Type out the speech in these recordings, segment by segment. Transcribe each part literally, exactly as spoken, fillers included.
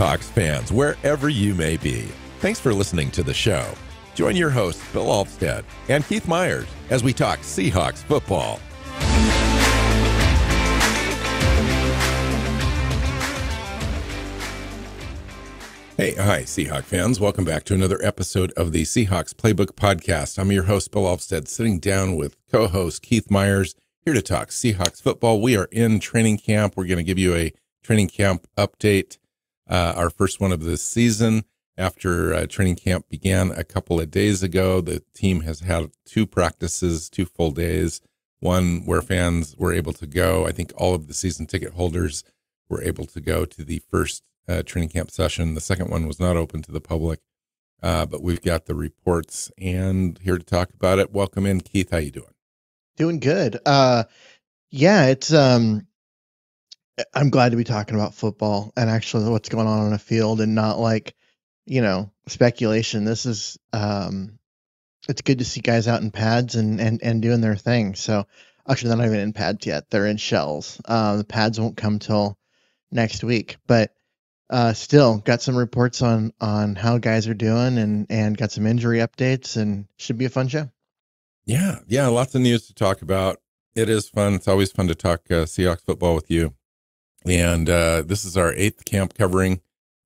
Seahawks fans, wherever you may be. Thanks for listening to the show. Join your hosts, Bill Alvstad and Keith Myers, as we talk Seahawks football. Hey, hi, Seahawks fans. Welcome back to another episode of the Seahawks Playbook Podcast. I'm your host, Bill Alvstad, sitting down with co-host Keith Myers, here to talk Seahawks football. We are in training camp. We're going to give you a training camp update, uh, our first one of the season. After uh, training camp began a couple of days ago, the team has had two practices, two full days, one where fans were able to go. I think all of the season ticket holders were able to go to the first uh, training camp session. The second one was not open to the public, uh, but we've got the reports and here to talk about it. Welcome in, Keith. How you doing? Doing good. Uh, yeah, it's, um, I'm glad to be talking about football and actually what's going on on a field and not like, you know, speculation. This is, um, it's good to see guys out in pads and, and, and doing their thing. So actually they're not even in pads yet. They're in shells. Uh, the pads won't come till next week, but, uh, still got some reports on, on how guys are doing and, and got some injury updates, and should be a fun show. Yeah. Yeah. Lots of news to talk about. It is fun. It's always fun to talk uh, Seahawks football with you. And, uh, this is our eighth camp covering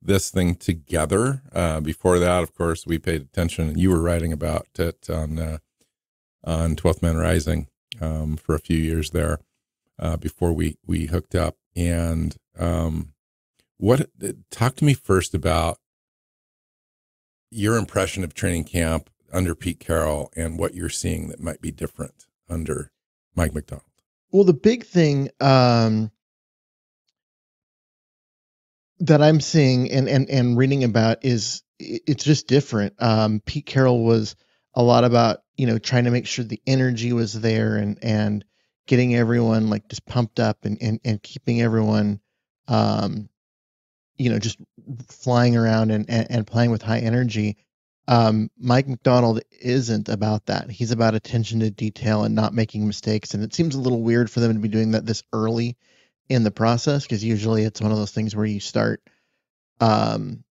this thing together. Uh, before that, of course, we paid attention, and you were writing about it on, uh, on twelfth Man Rising, um, for a few years there, uh, before we, we hooked up. And, um, what, talk to me first about your impression of training camp under Pete Carroll and what you're seeing that might be different under Mike Macdonald. Well, the big thing, um, that I'm seeing and, and, and reading about is it's just different. Um, Pete Carroll was a lot about, you know, trying to make sure the energy was there and, and getting everyone like just pumped up and, and, and keeping everyone, um, you know, just flying around and, and, and playing with high energy. Um, Mike Macdonald isn't about that. He's about attention to detail and not making mistakes. And it seems a little weird for them to be doing that this early in the process, because usually it's one of those things where you start, um,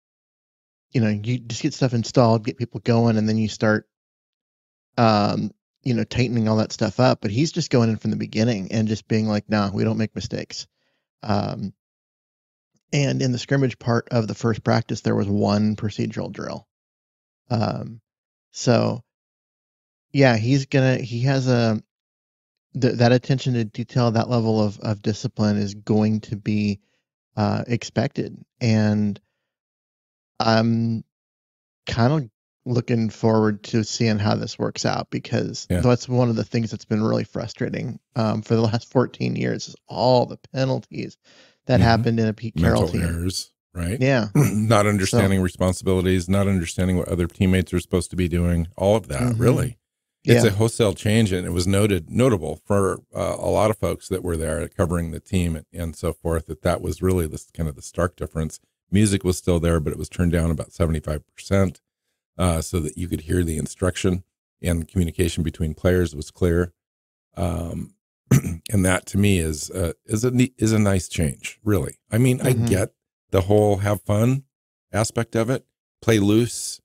you know, you just get stuff installed, get people going, and then you start, um, you know, tightening all that stuff up. But he's just going in from the beginning and just being like, nah, we don't make mistakes. Um, and in the scrimmage part of the first practice, there was one procedural drill. Um, so yeah, he's gonna, he has a, Th that attention to detail, that level of, of discipline is going to be uh, expected. And I'm kind of looking forward to seeing how this works out, because yeah. that's one of the things that's been really frustrating um, for the last fourteen years is all the penalties that mm-hmm. happened in a Pete Carroll team. Mental errors, right? Yeah. Not understanding so. responsibilities, not understanding what other teammates are supposed to be doing, all of that, mm-hmm. really. It's yeah. a wholesale change, and it was noted notable for uh, a lot of folks that were there covering the team and, and so forth, that that was really this kind of the stark difference. Music was still there, but it was turned down about seventy-five percent uh, so that you could hear the instruction, and communication between players was clear. Um, and that to me is, uh, is, a, is a nice change, really. I mean, mm-hmm. I get the whole have fun aspect of it, play loose,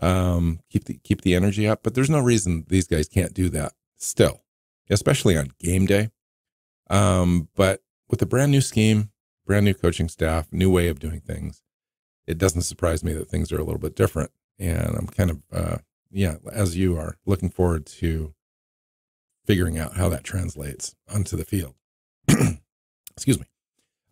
um keep the keep the energy up, but there's no reason these guys can't do that still, especially on game day. Um but with a brand new scheme, brand new coaching staff, new way of doing things, it doesn't surprise me that things are a little bit different. And I'm kind of uh yeah as you are, looking forward to figuring out how that translates onto the field. Excuse me.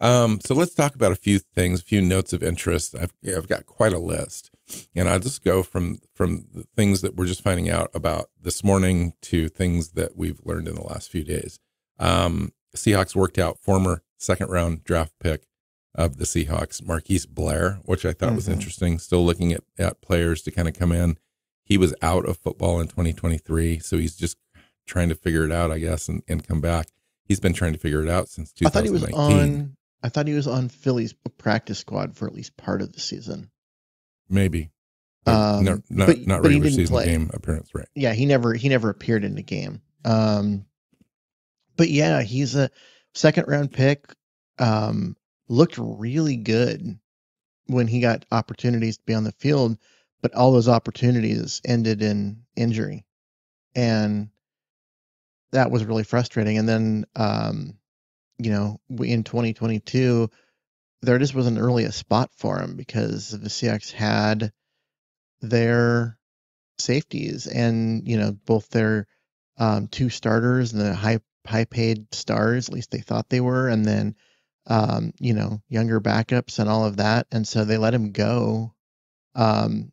Um, so let's talk about a few things, a few notes of interest. I've, I've got quite a list, and I'll just go from, from the things that we're just finding out about this morning to things that we've learned in the last few days. Um, Seahawks worked out former second round draft pick of the Seahawks, Marquise Blair, which I thought mm-hmm. was interesting. Still looking at, at players to kind of come in. He was out of football in twenty twenty-three. So he's just trying to figure it out, I guess, and, and come back. He's been trying to figure it out since twenty nineteen. I thought he was on. I thought he was on Philly's practice squad for at least part of the season. Maybe. Um, no, not but, not but regular season play. Game appearance, right? Yeah, he never he never appeared in the game. Um, but yeah, he's a second round pick. Um, looked really good when he got opportunities to be on the field, but all those opportunities ended in injury. And that was really frustrating. And then, um, you know, we, in twenty twenty-two, there just wasn't really a spot for him because the Seahawks had their safeties and, you know, both their um, two starters and the high, high paid stars, at least they thought they were. And then, um, you know, younger backups and all of that. And so they let him go um,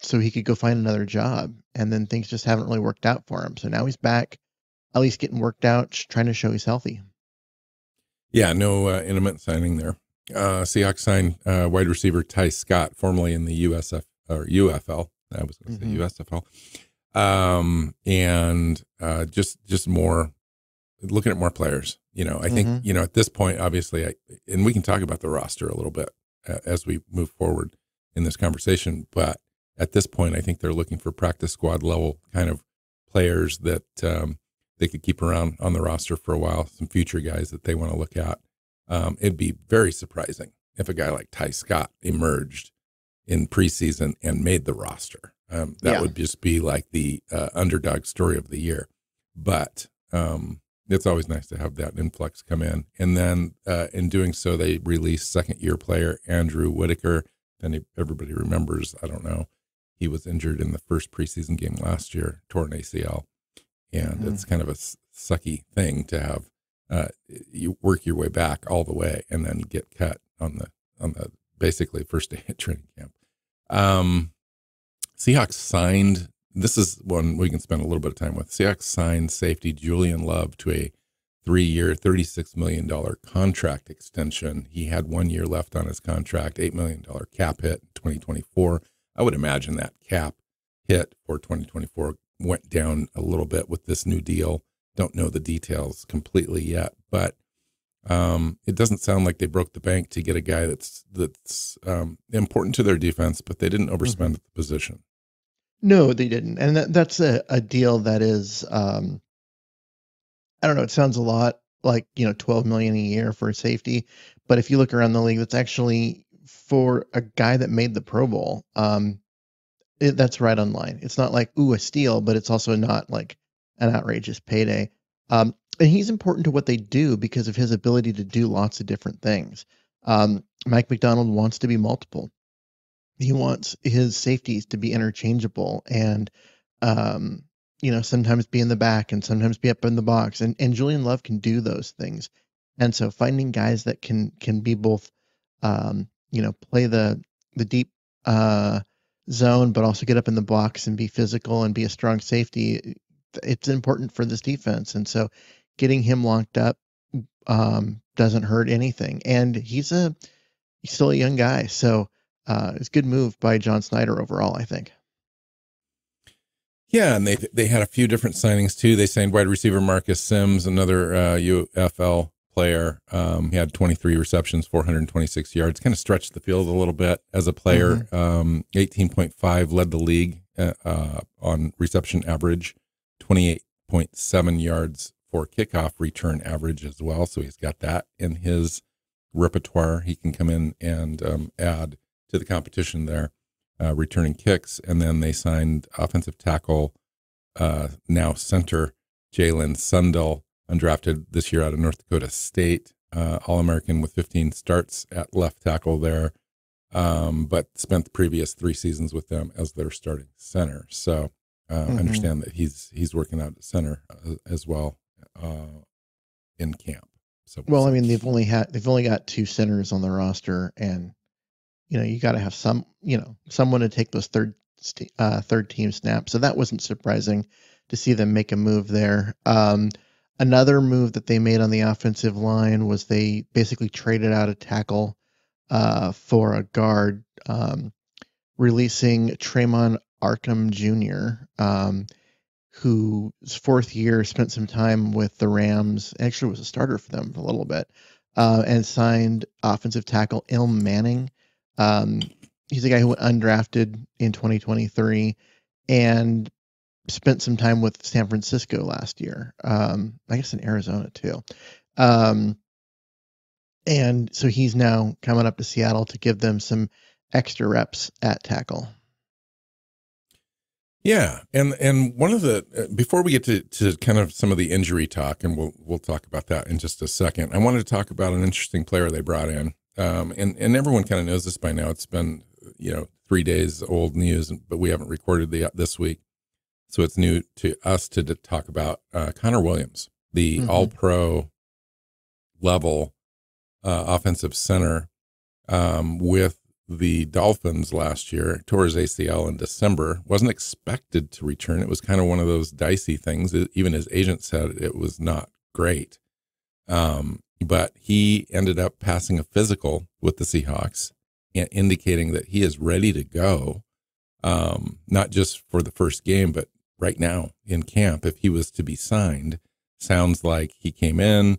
so he could go find another job. And then things just haven't really worked out for him. So now he's back, at least getting worked out, trying to show he's healthy. Yeah, no uh, intimate signing there. Uh, Seahawks signed uh, wide receiver Ty Scott, formerly in the U S F or U F L. I was going to mm-hmm. say U S F L, um, and uh, just just more looking at more players. You know, I mm-hmm. think you know at this point, obviously, I, and we can talk about the roster a little bit uh, as we move forward in this conversation. But at this point, I think they're looking for practice squad level kind of players that. Um, they could keep around on the roster for a while, some future guys that they want to look at. Um, it'd be very surprising if a guy like Ty Scott emerged in preseason and made the roster. Um, that yeah. would just be like the uh, underdog story of the year. But um, it's always nice to have that influx come in. And then uh, in doing so, they released second-year player Andrew Whitaker. And everybody remembers, I don't know, he was injured in the first preseason game last year, tore an A C L. And mm-hmm. it's kind of a sucky thing to have uh, you work your way back all the way and then get cut on the on the basically first day at training camp. Um, Seahawks signed. This is one we can spend a little bit of time with. Seahawks signed safety Julian Love to a three-year, thirty-six million dollar contract extension. He had one year left on his contract, eight million dollar cap hit in twenty twenty-four. I would imagine that cap hit for twenty twenty-four went down a little bit with this new deal. Don't know the details completely yet, but um, it doesn't sound like they broke the bank to get a guy that's that's um, important to their defense, but they didn't overspend at the position. No, they didn't. And that, that's a, a deal that is, um, I don't know, it sounds a lot like, you know, twelve million dollars a year for safety. But if you look around the league, that's actually for a guy that made the Pro Bowl. Um, It, that's right on line. It's not like, ooh, a steal, but it's also not like an outrageous payday. Um, and he's important to what they do because of his ability to do lots of different things. Um, Mike Macdonald wants to be multiple. He wants his safeties to be interchangeable and, um, you know, sometimes be in the back and sometimes be up in the box. And, and Julian Love can do those things. And so finding guys that can can be both, um, you know, play the, the deep uh zone, but also get up in the box and be physical and be a strong safety. It's important for this defense. And so getting him locked up um, doesn't hurt anything. And he's a, he's still a young guy. So uh, it's a good move by John Snyder overall, I think. Yeah. And they, they had a few different signings too. They signed wide receiver Marcus Sims, another uh, U F L player. Um, he had twenty-three receptions, four hundred twenty-six yards, kind of stretched the field a little bit as a player. Mm-hmm. um, eighteen point five led the league uh, uh, on reception average, twenty-eight point seven yards for kickoff return average as well. So he's got that in his repertoire. He can come in and um, add to the competition there, uh, returning kicks. And then they signed offensive tackle, uh, now center, Jalen Sundell, undrafted this year out of North Dakota State, uh, All-American with fifteen starts at left tackle there, um, but spent the previous three seasons with them as their starting center. So I uh, mm-hmm. understand that he's he's working out at center uh, as well uh, in camp. So we'll, well I mean, they've only had they've only got two centers on the roster, and you know you got to have some you know someone to take those third uh, third team snaps. So that wasn't surprising to see them make a move there. Um, Another move that they made on the offensive line was they basically traded out a tackle uh, for a guard, um, releasing Tremon Arkham Junior, um, whose fourth year spent some time with the Rams, actually was a starter for them for a little bit, uh, and signed offensive tackle Ilm Manning. Um, he's a guy who went undrafted in twenty twenty-three, and spent some time with San Francisco last year. Um, I guess in Arizona too. Um, And so he's now coming up to Seattle to give them some extra reps at tackle. Yeah. And, and one of the, before we get to, to kind of some of the injury talk, and we'll, we'll talk about that in just a second, I wanted to talk about an interesting player they brought in. Um, and, and everyone kind of knows this by now. It's been, you know, three days old news, but we haven't recorded the, this week. So it's new to us to, to talk about uh, Connor Williams, the mm-hmm. all pro level uh, offensive center um, with the Dolphins last year. Tore his A C L in December, wasn't expected to return. It was kind of one of those dicey things. Even his agent said it was not great. Um, but he ended up passing a physical with the Seahawks, and indicating that he is ready to go, um, not just for the first game, but right now in camp, if he was to be signed. Sounds like he came in,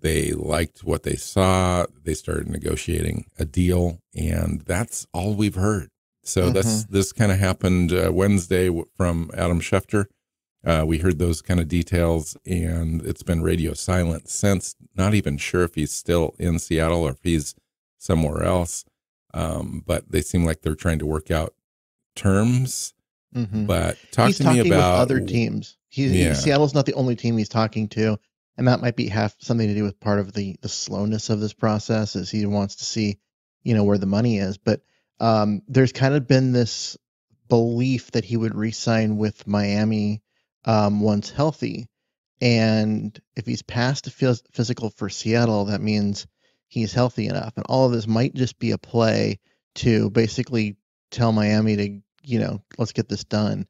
they liked what they saw, they started negotiating a deal, and that's all we've heard. So mm-hmm. that's, this kind of happened uh, Wednesday from Adam Schefter. Uh, we heard those kind of details, and it's been radio silent since. Not even sure if he's still in Seattle or if he's somewhere else. Um, but they seem like they're trying to work out terms. Mm-hmm. But talk he's to me about with other teams. He's, yeah. he, Seattle's not the only team he's talking to, and that might be half something to do with part of the the slowness of this process, is he wants to see, you know, where the money is. But um, there's kind of been this belief that he would re-sign with Miami um, once healthy, and if he's passed the physical for Seattle, that means he's healthy enough. And all of this might just be a play to basically tell Miami to, you know, let's get this done.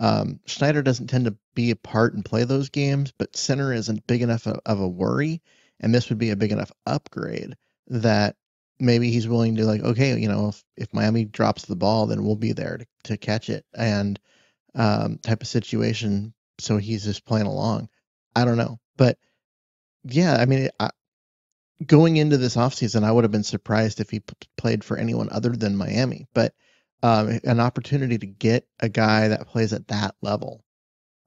Um, Schneider doesn't tend to be a part and play those games, but center isn't big enough of, of a worry. And this would be a big enough upgrade that maybe he's willing to, like, okay, you know, if, if Miami drops the ball, then we'll be there to, to catch it, and um, type of situation. So he's just playing along. I don't know. But yeah, I mean, I, going into this offseason, I would have been surprised if he p played for anyone other than Miami, but um, an opportunity to get a guy that plays at that level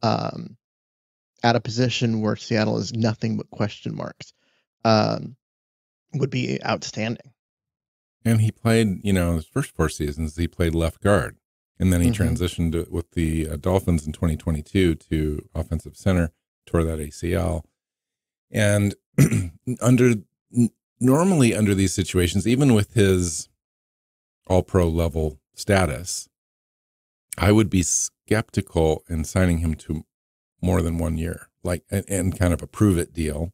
um, at a position where Seattle is nothing but question marks um, would be outstanding. And he played, you know, his first four seasons, he played left guard, and then he mm-hmm. transitioned to, with the uh, Dolphins in twenty twenty-two, to offensive center, tore that A C L. And under normally under these situations, even with his all-pro level status, I would be skeptical in signing him to more than one year, like, and, and kind of a prove-it deal,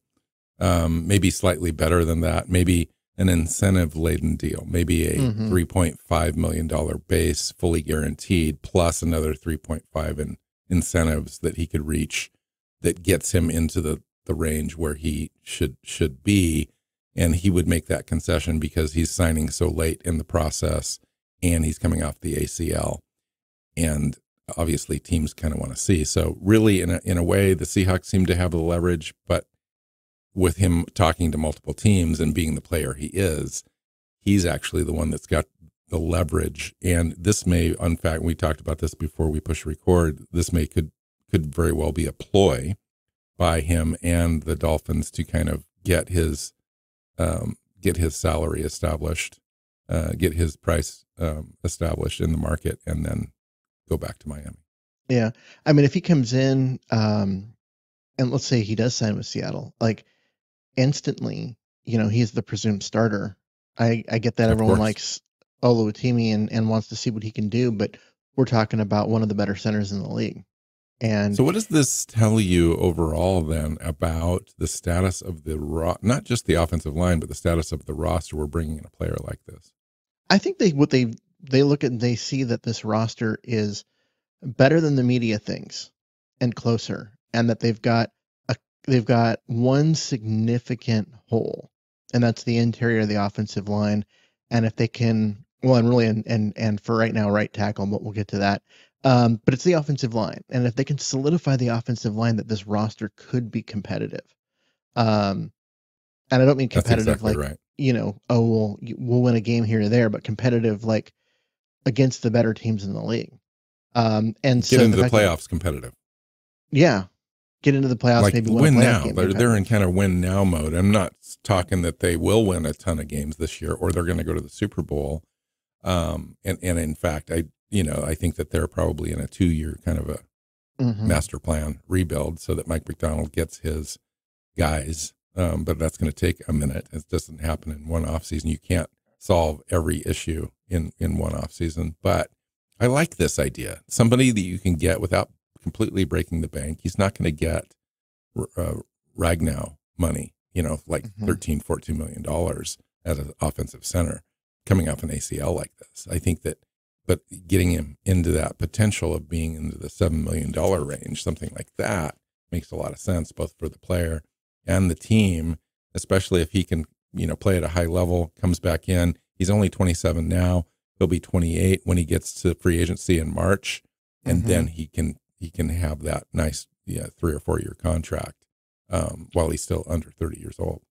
um, maybe slightly better than that, maybe an incentive-laden deal, maybe a mm-hmm. three point five million dollar base fully guaranteed, plus another three point five in incentives that he could reach that gets him into the, the range where he should should be. And he would make that concession because he's signing so late in the process, and he's coming off the A C L, and obviously teams kind of want to see. So really, in a, in a way, the Seahawks seem to have the leverage, but with him talking to multiple teams and being the player he is, he's actually the one that's got the leverage. And this may, in fact, we talked about this before we push record, this may could, could very well be a ploy by him and the Dolphins to kind of get his Um, get his salary established, uh, get his price um, established in the market, and then go back to Miami. Yeah. I mean, if he comes in um, and let's say he does sign with Seattle, like, instantly, you know, he's the presumed starter. I, I get that of everyone course. likes Oluwatimi and, and wants to see what he can do, but we're talking about one of the better centers in the league. And so what does this tell you overall then about the status of the raw, not just the offensive line, but the status of the roster? We're bringing in a player like this. I think they, what they, they look at and they see that this roster is better than the media thinks and closer, and that they've got a, they've got one significant hole, and that's the interior of the offensive line. And if they can, well, and really, and, and, and for right now, right tackle, but we'll get to that. Um, but it's the offensive line. And if they can solidify the offensive line, that this roster could be competitive. Um, and I don't mean competitive, exactly, like, right. you know, oh, we'll, we'll win a game here or there, but competitive, like, against the better teams in the league. Um, and Get so into the, the playoffs that, competitive. Yeah. get into the playoffs, like maybe win, win a playoff now. Game. They're, they're in kind of win now mode. I'm not talking that they will win a ton of games this year or they're going to go to the Super Bowl. Um, and, and in fact, I, you know, I think that they're probably in a two year kind of a mm-hmm. master plan rebuild so that Mike Macdonald gets his guys. Um, but that's going to take a minute. It doesn't happen in one off season. You can't solve every issue in, in one off season, but I like this idea. Somebody that you can get without completely breaking the bank. He's not going to get uh, Ragnow money, you know, like mm-hmm. thirteen, fourteen million dollars as an offensive center coming off an A C L like this. I think that, but getting him into that potential of being into the seven million dollar range, something like that makes a lot of sense, both for the player and the team, especially if he can, you know, play at a high level, comes back in. He's only twenty-seven now. He'll be twenty-eight when he gets to free agency in March. And mm-hmm. then he can, he can have that nice, yeah, three or four year contract um, while he's still under thirty years old.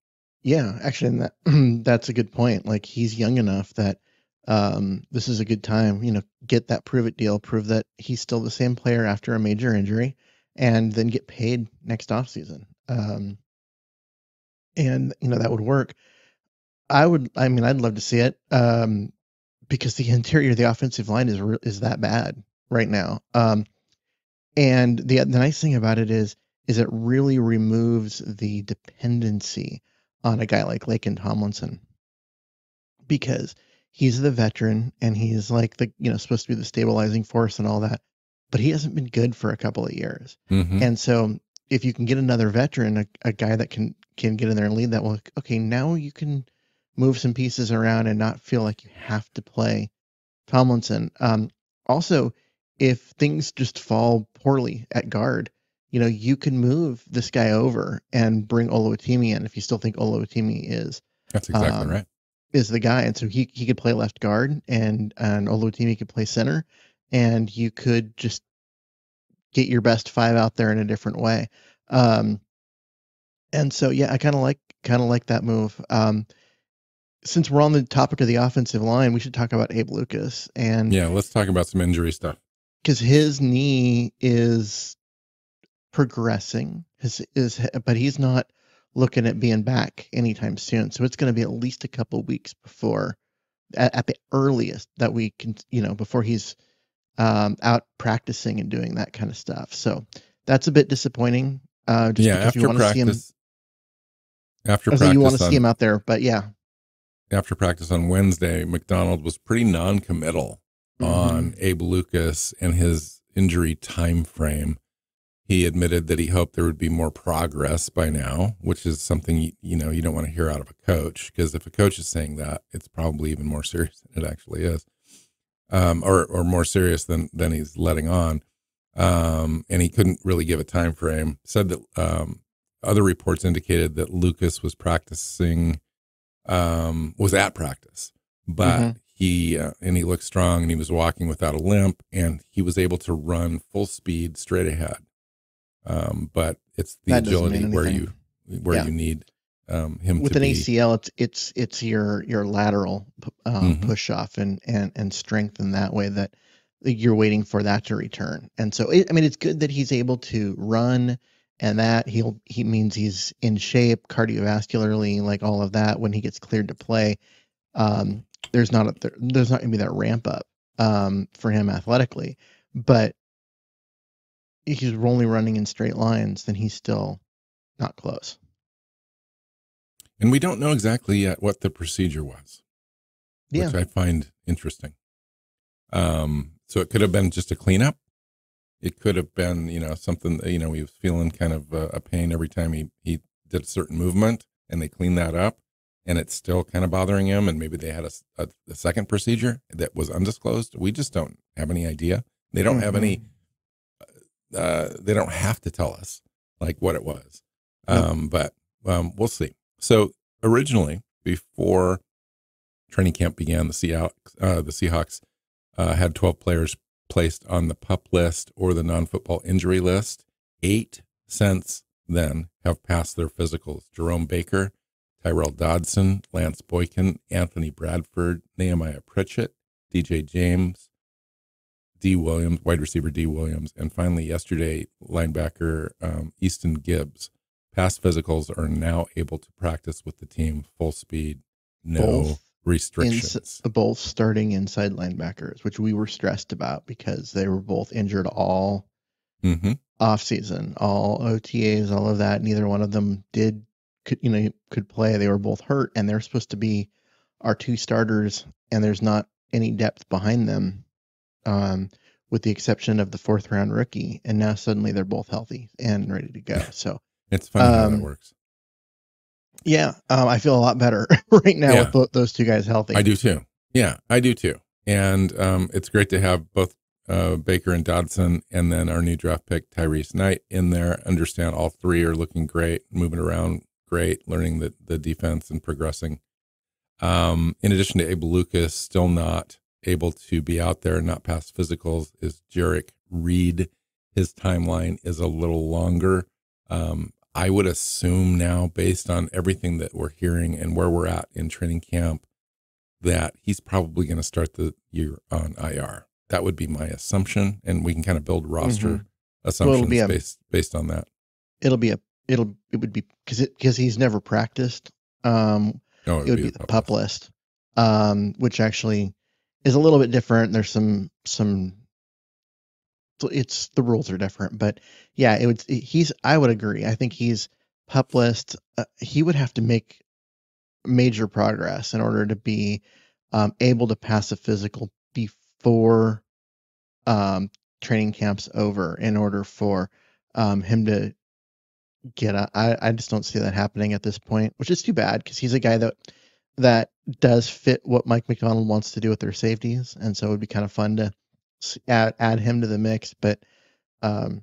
Yeah, actually, and that that's a good point. Like, he's young enough that um, this is a good time, you know, get that prove it deal, prove that he's still the same player after a major injury, and then get paid next offseason. Um, and, you know, that would work. I would, I mean, I'd love to see it um, because the interior of the offensive line is, is that bad right now. Um, and the, the nice thing about it is, is it really removes the dependency on a guy like Laken Tomlinson, because he's the veteran and he's like the, you know, supposed to be the stabilizing force and all that, but he hasn't been good for a couple of years. Mm-hmm. And so if you can get another veteran, a, a guy that can, can get in there and lead that, well, okay, now you can move some pieces around and not feel like you have to play Tomlinson. Um, also, if things just fall poorly at guard, you know, you can move this guy over and bring Oluwatimi in if you still think Oluwatimi is. That's exactly um, right. Is the guy. And so he, he could play left guard, and, and Oluwatimi could play center, and you could just get your best five out there in a different way. Um, and so, yeah, I kind of like, kind of like that move. Um, since we're on the topic of the offensive line, we should talk about Abe Lucas. And yeah, let's talk about some injury stuff. Cause his knee is progressing, his, is, but he's not looking at being back anytime soon. So it's going to be at least a couple of weeks before, at, at the earliest that we can, you know, before he's um, out practicing and doing that kind of stuff. So that's a bit disappointing. Uh, just yeah, because after you want practice, to see him, after practice, you want to on, see him out there, but yeah. After practice on Wednesday, Macdonald was pretty non-committal mm-hmm. on Abe Lucas and his injury time frame. He admitted that he hoped there would be more progress by now, which is something, you, you know, you don't want to hear out of a coach, because if a coach is saying that, it's probably even more serious than it actually is, um, or, or more serious than, than he's letting on. Um, and he couldn't really give a time frame. Said that um, other reports indicated that Lucas was practicing, um, was at practice, but mm-hmm. He, uh, and he looked strong, and he was walking without a limp, and he was able to run full speed straight ahead. Um, but it's the that agility where you, where yeah. you need, um, him with to an be. A C L. It's, it's, it's your, your lateral, um, mm-hmm. push off and, and, and strength in that way that you're waiting for that to return. And so, it, I mean, it's good that he's able to run, and that he'll, he means he's in shape cardiovascularly, like all of that. When he gets cleared to play, um, there's not, a, there, there's not gonna be that ramp up, um, for him athletically, but he's only running in straight lines, then he's still not close. And we don't know exactly yet what the procedure was, yeah. which I find interesting. Um, so it could have been just a cleanup. It could have been, you know, something that, you know, he was feeling kind of uh, a pain every time he, he did a certain movement, and they cleaned that up, and it's still kind of bothering him. And maybe they had a, a, a second procedure that was undisclosed. We just don't have any idea. They don't mm-hmm. have any, Uh, they don't have to tell us like what it was. Um, but, um, we'll see. So originally, before training camp began, the Seahawks, uh, the Seahawks, uh, had twelve players placed on the PUP list, or the non-football injury list. Eight since then have passed their physicals: Jerome Baker, Tyrell Dodson, Lance Boykin, Anthony Bradford, Nehemiah Pritchett, D J James, D. Williams, wide receiver D. Williams, and finally yesterday, linebacker um, Easton Gibbs. Past physicals are now able to practice with the team full speed, no both restrictions. In, both starting inside linebackers, which we were stressed about because they were both injured all mm-hmm. offseason, all O T As, all of that. Neither one of them did, could, you know, could play. They were both hurt, and they're supposed to be our two starters, and there's not any depth behind them, um, with the exception of the fourth round rookie. And now suddenly they're both healthy and ready to go. So it's funny um, how that works. Yeah. Um, I feel a lot better right now yeah. with both those two guys healthy. I do too. Yeah, I do too. And, um, it's great to have both, uh, Baker and Dodson, and then our new draft pick Tyrese Knight in there. Understand all three are looking great, moving around great, learning the, the defense and progressing. Um, in addition to Abe Lucas, still not able to be out there and not pass physicals, is Jarek Reed. His timeline is a little longer. Um, I would assume now, based on everything that we're hearing and where we're at in training camp, that he's probably going to start the year on I R. That would be my assumption, and we can kind of build roster mm-hmm. assumptions well, a, based based on that. It'll be a it'll it would be because it because he's never practiced. Um, No, it would be, be the PUP list, um, which actually is a little bit different. There's some, some, it's the rules are different, but yeah, it would, he's, I would agree. I think he's PUP list. Uh, he would have to make major progress in order to be um, able to pass a physical before um, training camp's over in order for um, him to get out. I, I just don't see that happening at this point, which is too bad because he's a guy that that does fit what Mike Macdonald wants to do with their safeties, and so it would be kind of fun to add, add him to the mix. But um,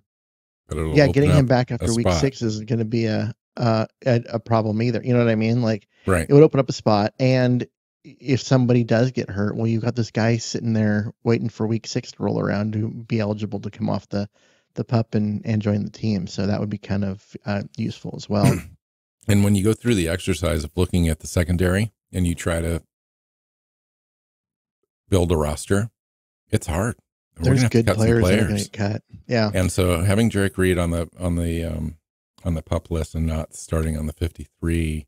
but yeah, getting him back after week six isn't going to be a, a a problem either. You know what I mean? Like, right. It would open up a spot, and if somebody does get hurt, well, you've got this guy sitting there waiting for week six to roll around to be eligible to come off the. the PUP and, and join the team. So that would be kind of uh, useful as well. And when you go through the exercise of looking at the secondary and you try to build a roster, it's hard. There's good players, players. That get cut. Yeah. And so having Jarek Reed on the, on the, um, on the PUP list and not starting on the fifty-three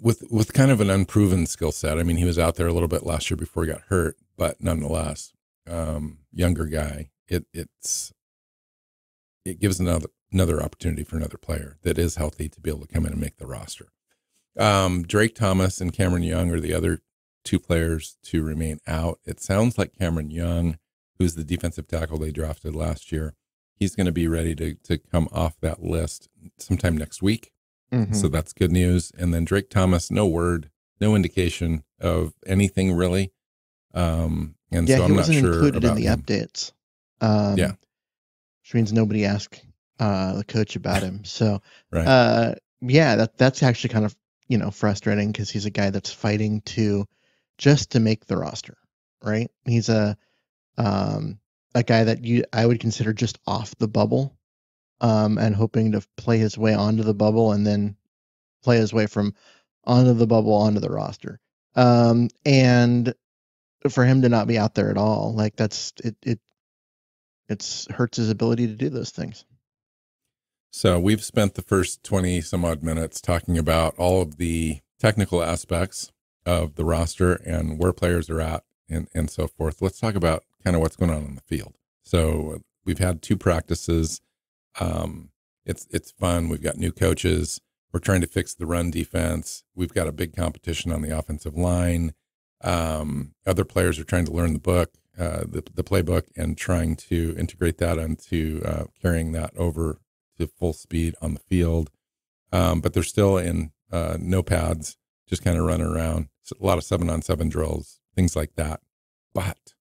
with, with kind of an unproven skill set. I mean, he was out there a little bit last year before he got hurt, but nonetheless, um, younger guy, it it's, it gives another another opportunity for another player that is healthy to be able to come in and make the roster. Um, Drake Thomas and Cameron Young are the other two players to remain out. It sounds like Cameron Young, who's the defensive tackle they drafted last year, he's going to be ready to to come off that list sometime next week. Mm-hmm. So that's good news. And then Drake Thomas, no word, no indication of anything really. Um, and yeah, so I'm not sure. He wasn't included in the him. updates. Um, yeah. Which means nobody asked uh, the coach about him. So, right. uh, yeah, that that's actually kind of, you know, frustrating because he's a guy that's fighting to just to make the roster, right? He's a um, a guy that you I would consider just off the bubble, um, and hoping to play his way onto the bubble and then play his way from onto the bubble onto the roster. Um, and for him to not be out there at all, like that's it. it It hurts his ability to do those things. So we've spent the first twenty some odd minutes talking about all of the technical aspects of the roster and where players are at and, and so forth. Let's talk about kind of what's going on in the field. So we've had two practices. Um, it's, it's fun. We've got new coaches. We're trying to fix the run defense. We've got a big competition on the offensive line. Um, other players are trying to learn the book. Uh, the, the playbook and trying to integrate that into uh, carrying that over to full speed on the field. Um, but they're still in uh, no pads, just kind of running around. It's a lot of seven on seven drills, things like that. But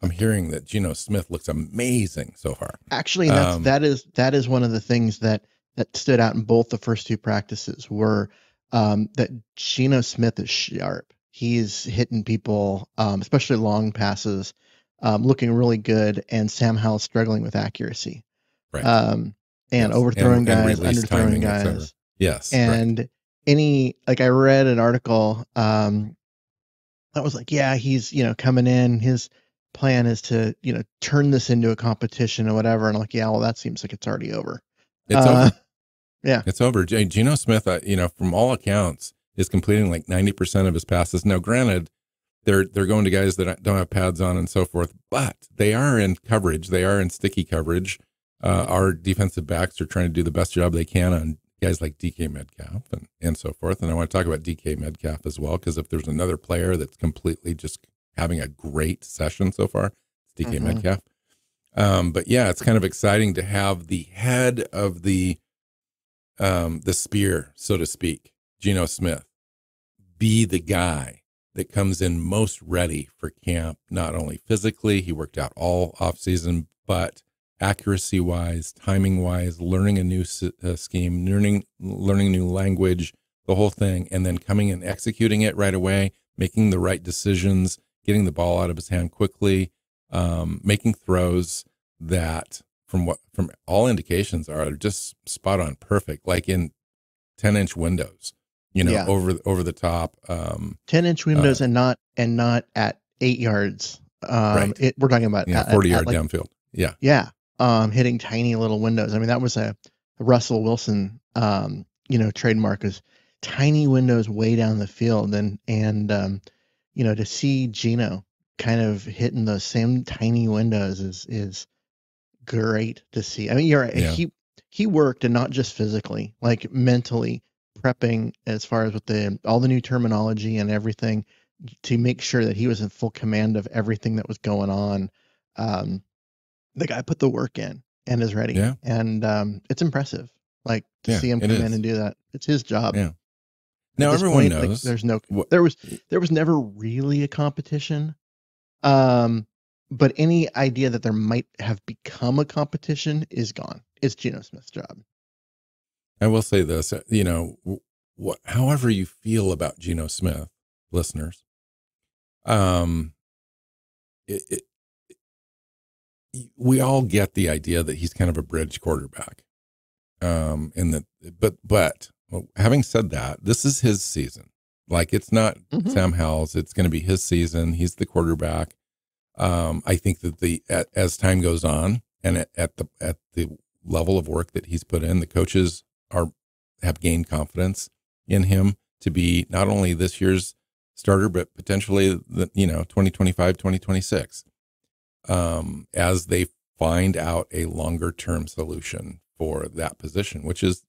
I'm hearing that Geno Smith looks amazing so far. Actually, that's, um, that is that is one of the things that, that stood out in both the first two practices were um, that Geno Smith is sharp. He's hitting people, um, especially long passes, um, looking really good, and Sam Howell's struggling with accuracy, right. um, and yes. overthrowing and, guys, and underthrowing timing, guys. Yes, and right. any like I read an article um, that was like, yeah, he's you know coming in, his plan is to, you know, turn this into a competition or whatever. And I'm like, yeah, well, that seems like it's already over. It's uh, over. Yeah. It's over. Geno Smith, uh, you know, from all accounts, is completing like ninety percent of his passes. Now, granted, they're, they're going to guys that don't have pads on and so forth, but they are in coverage. They are in sticky coverage. Uh, our defensive backs are trying to do the best job they can on guys like D K Metcalf and, and so forth. And I want to talk about D K Metcalf as well, because if there's another player that's completely just having a great session so far, it's D K mm-hmm. Metcalf. Um, but yeah, it's kind of exciting to have the head of the, um, the spear, so to speak, Geno Smith, be the guy that comes in most ready for camp. Not only physically, he worked out all off season, but accuracy wise, timing wise, learning a new uh, scheme, learning, learning a new language, the whole thing. And then coming and executing it right away, making the right decisions, getting the ball out of his hand quickly, um, making throws that from what, from all indications are just spot on perfect, like in ten inch windows, you know, yeah. over, over the top, um, ten inch windows uh, and not, and not at eight yards. Um, right. it, we're talking about yeah, at, forty yard like, downfield. Yeah. Yeah. Um, hitting tiny little windows. I mean, that was a Russell Wilson, um, you know, trademark is tiny windows way down the field. And, and, um, you know, to see Geno kind of hitting those same tiny windows is, is great to see. I mean, you're right. Yeah. He, he worked, and not just physically, like mentally prepping as far as with the, all the new terminology and everything to make sure that he was in full command of everything that was going on. Um, The guy put the work in and is ready. Yeah. And um, it's impressive, like, to yeah, see him come in and do that. It's his job. Yeah. Now, everyone point, knows. Like, there's no, there was, there was never really a competition, um, but any idea that there might have become a competition is gone. It's Geno Smith's job. I will say this, you know, what, however you feel about Geno Smith, listeners, um, it, it we all get the idea that he's kind of a bridge quarterback. Um, and that, but, but well, having said that, this is his season. Like, it's not mm-hmm. Sam Howell's, it's going to be his season. He's the quarterback. Um, I think that the, at, as time goes on and at, at the, at the level of work that he's put in, the coaches are, have gained confidence in him to be not only this year's starter, but potentially the, you know, twenty twenty-five, twenty twenty-six. Um, as they find out a longer term solution for that position, which is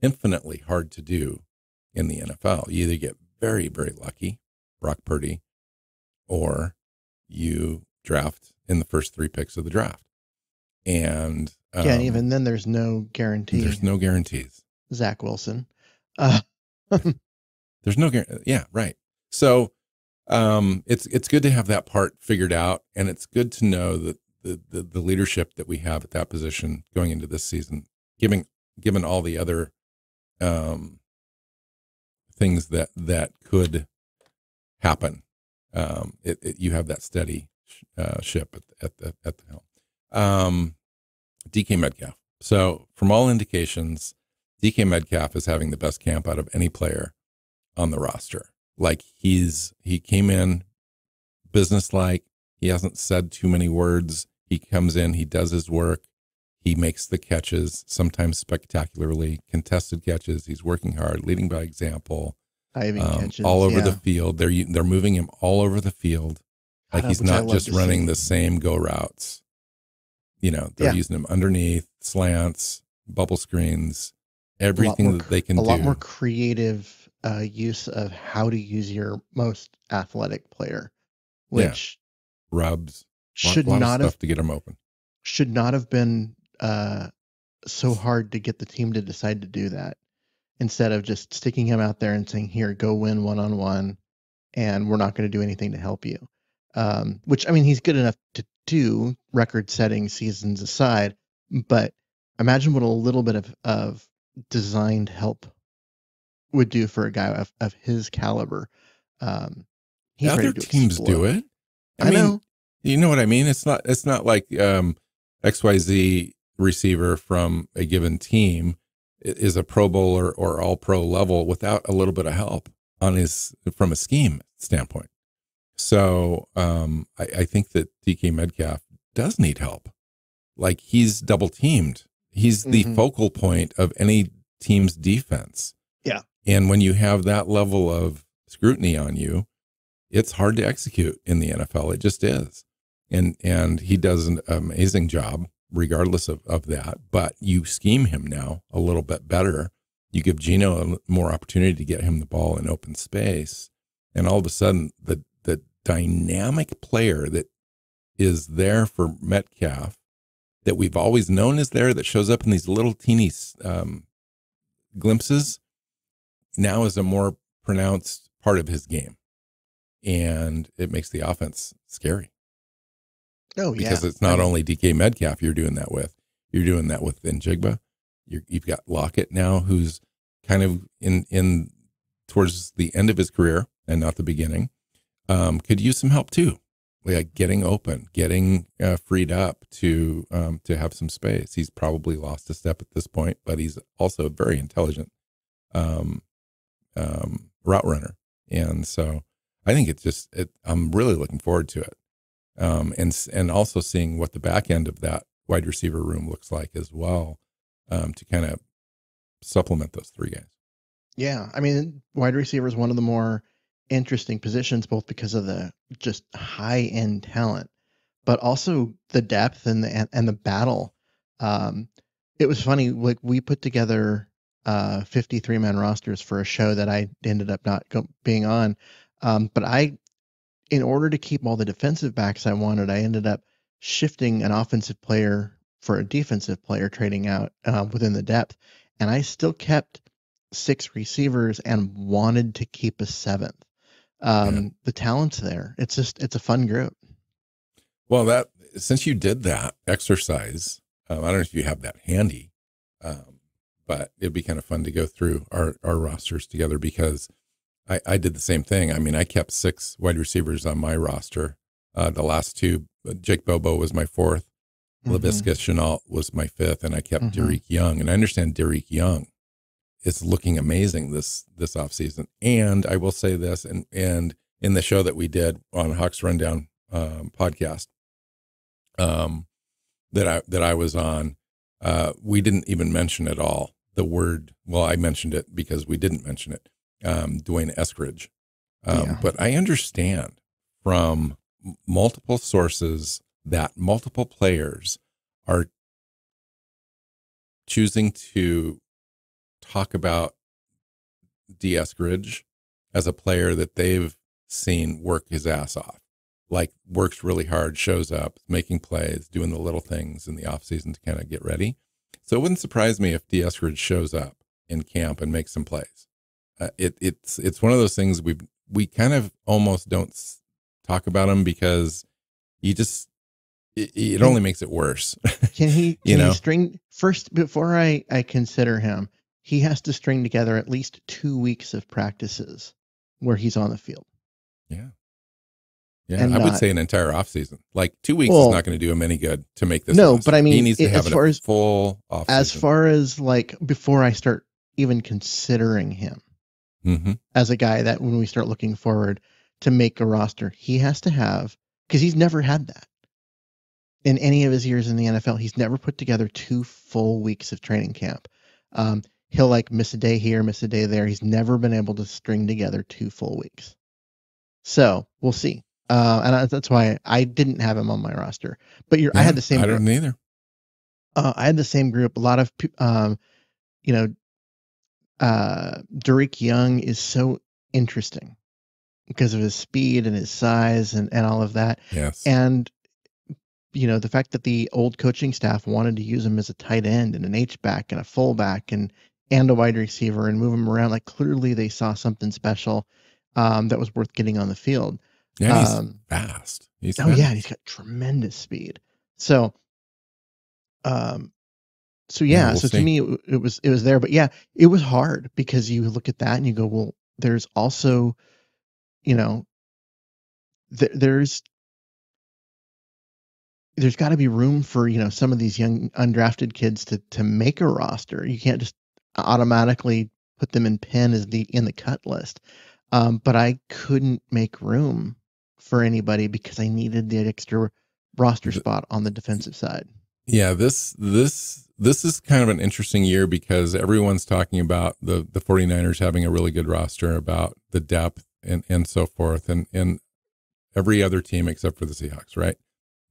infinitely hard to do in the N F L. You either get very, very lucky, Brock Purdy, or you draft in the first three picks of the draft. And, um, yeah, and even then there's no guarantee. There's no guarantees. Zach Wilson. Uh, there's no guarantee. Yeah. Right. So, Um, it's, it's good to have that part figured out, and it's good to know that the, the, the leadership that we have at that position going into this season, giving, given all the other, um, things that, that could happen. Um, it, it you have that steady, uh, ship at, at the, at the helm. Um, D K Metcalf. So from all indications, D K Metcalf is having the best camp out of any player on the roster. Like, he's, he came in businesslike. He hasn't said too many words. He comes in, he does his work. He makes the catches, sometimes spectacularly contested catches. He's working hard, leading by example, diving um, catches, all over yeah. the field. They're, they're moving him all over the field. Like, he's not just running see. the same go routes. You know, they're yeah. using him underneath, slants, bubble screens, everything that they can do. A lot more creative. Uh, use of how to use your most athletic player, which yeah. rubs should lot, lot not of stuff have to get them open. Should not have been uh, so hard to get the team to decide to do that, instead of just sticking him out there and saying, "Here, go win one on one, and we're not going to do anything to help you." Um, which, I mean, he's good enough to do, record-setting seasons aside, but imagine what a little bit of of designed help would do for a guy of, of his caliber. Um, he's other teams do it. I, I mean, know. You know what I mean? It's not, it's not like, um, X Y Z receiver from a given team is a Pro Bowler or all pro level without a little bit of help on his, from a scheme standpoint. So um, I, I think that D K Metcalf does need help. Like, he's double teamed. He's mm-hmm. the focal point of any team's defense. Yeah. And when you have that level of scrutiny on you, it's hard to execute in the N F L. It just is. And, and he does an amazing job regardless of, of that, but you scheme him now a little bit better. You give Geno more opportunity to get him the ball in open space. And all of a sudden the, the dynamic player that is there for Metcalf that we've always known is there, that shows up in these little teeny um, glimpses, now is a more pronounced part of his game. And it makes the offense scary. Oh, yeah. Because it's not only D K Metcalf you're doing that with. You're doing that with Njigba. You're, you've got Lockett now, who's kind of in, in towards the end of his career and not the beginning. Um, could use some help too. Like getting open, getting uh, freed up to um, to have some space. He's probably lost a step at this point, but he's also a very intelligent um, um, route runner. And so I think it's just, it, I'm really looking forward to it. Um, and, and also seeing what the back end of that wide receiver room looks like as well, um, to kind of supplement those three guys. Yeah. I mean, wide receiver is one of the more interesting positions, both because of the just high end talent, but also the depth and the, and the battle. Um, it was funny. Like, we put together, uh, fifty-three man rosters for a show that I ended up not go, being on. Um, but I, in order to keep all the defensive backs I wanted, I ended up shifting an offensive player for a defensive player, trading out uh, within the depth. And I still kept six receivers and wanted to keep a seventh. Um, yeah. The talent's there. It's just, it's a fun group. Well, that, since you did that exercise, um, I don't know if you have that handy, um, but it'd be kind of fun to go through our, our rosters together, because I, I did the same thing. I mean, I kept six wide receivers on my roster. Uh, the last two, Jake Bobo was my fourth, mm-hmm. Laviska Shenault was my fifth, and I kept mm-hmm. Dareke Young. And I understand Dareke Young is looking amazing this this offseason. And I will say this, and and in the show that we did on Hawks Rundown um, podcast um, that I that I was on, uh, we didn't even mention at all the word. Well, I mentioned it because we didn't mention it. Um, Dwayne Eskridge. Um, yeah. But I understand from multiple sources that multiple players are choosing to talk about D. Eskridge as a player that they've seen work his ass off, like works really hard, shows up, making plays, doing the little things in the offseason to kind of get ready. So it wouldn't surprise me if D. Eskridge shows up in camp and makes some plays. Uh, it, it's, it's one of those things we we kind of almost don't s talk about him, because you just, it, it only makes it worse. Can he, you can know? He string first before I, I consider him, he has to string together at least two weeks of practices where he's on the field. Yeah. Yeah. And I not, would say an entire off season, like two weeks well, is not going to do him any good to make this. No, awesome. But I mean, he needs to it, have as far a as, full off as far as like, before I start even considering him. Mm-hmm. As a guy that when we start looking forward to make a roster, he has to have, because he's never had that in any of his years in the N F L. He's never put together two full weeks of training camp. Um, he'll like miss a day here, miss a day there. He's never been able to string together two full weeks. So we'll see. Uh, and I, that's why I didn't have him on my roster, but you're, yeah, I had the same, I don't either. Uh, I had the same group. A lot of, um, you know, uh Dareke Young is so interesting because of his speed and his size and and all of that. Yes. And you know, the fact that the old coaching staff wanted to use him as a tight end and an H-back and a fullback and and a wide receiver and move him around, like clearly they saw something special um that was worth getting on the field. Yeah, he's um, fast. He's oh fast. Yeah, he's got tremendous speed. So um So yeah, yeah we'll so see. To me it, it was it was there, but yeah, it was hard because you look at that and you go, well, there's also, you know, th there's there's got to be room for, you know, some of these young undrafted kids to to make a roster. You can't just automatically put them in pen as the in the cut list. Um, but I couldn't make room for anybody because I needed the extra roster spot on the defensive side. Yeah, this this this is kind of an interesting year because everyone's talking about the the 49ers having a really good roster, about the depth and and so forth, and and every other team except for the Seahawks, right?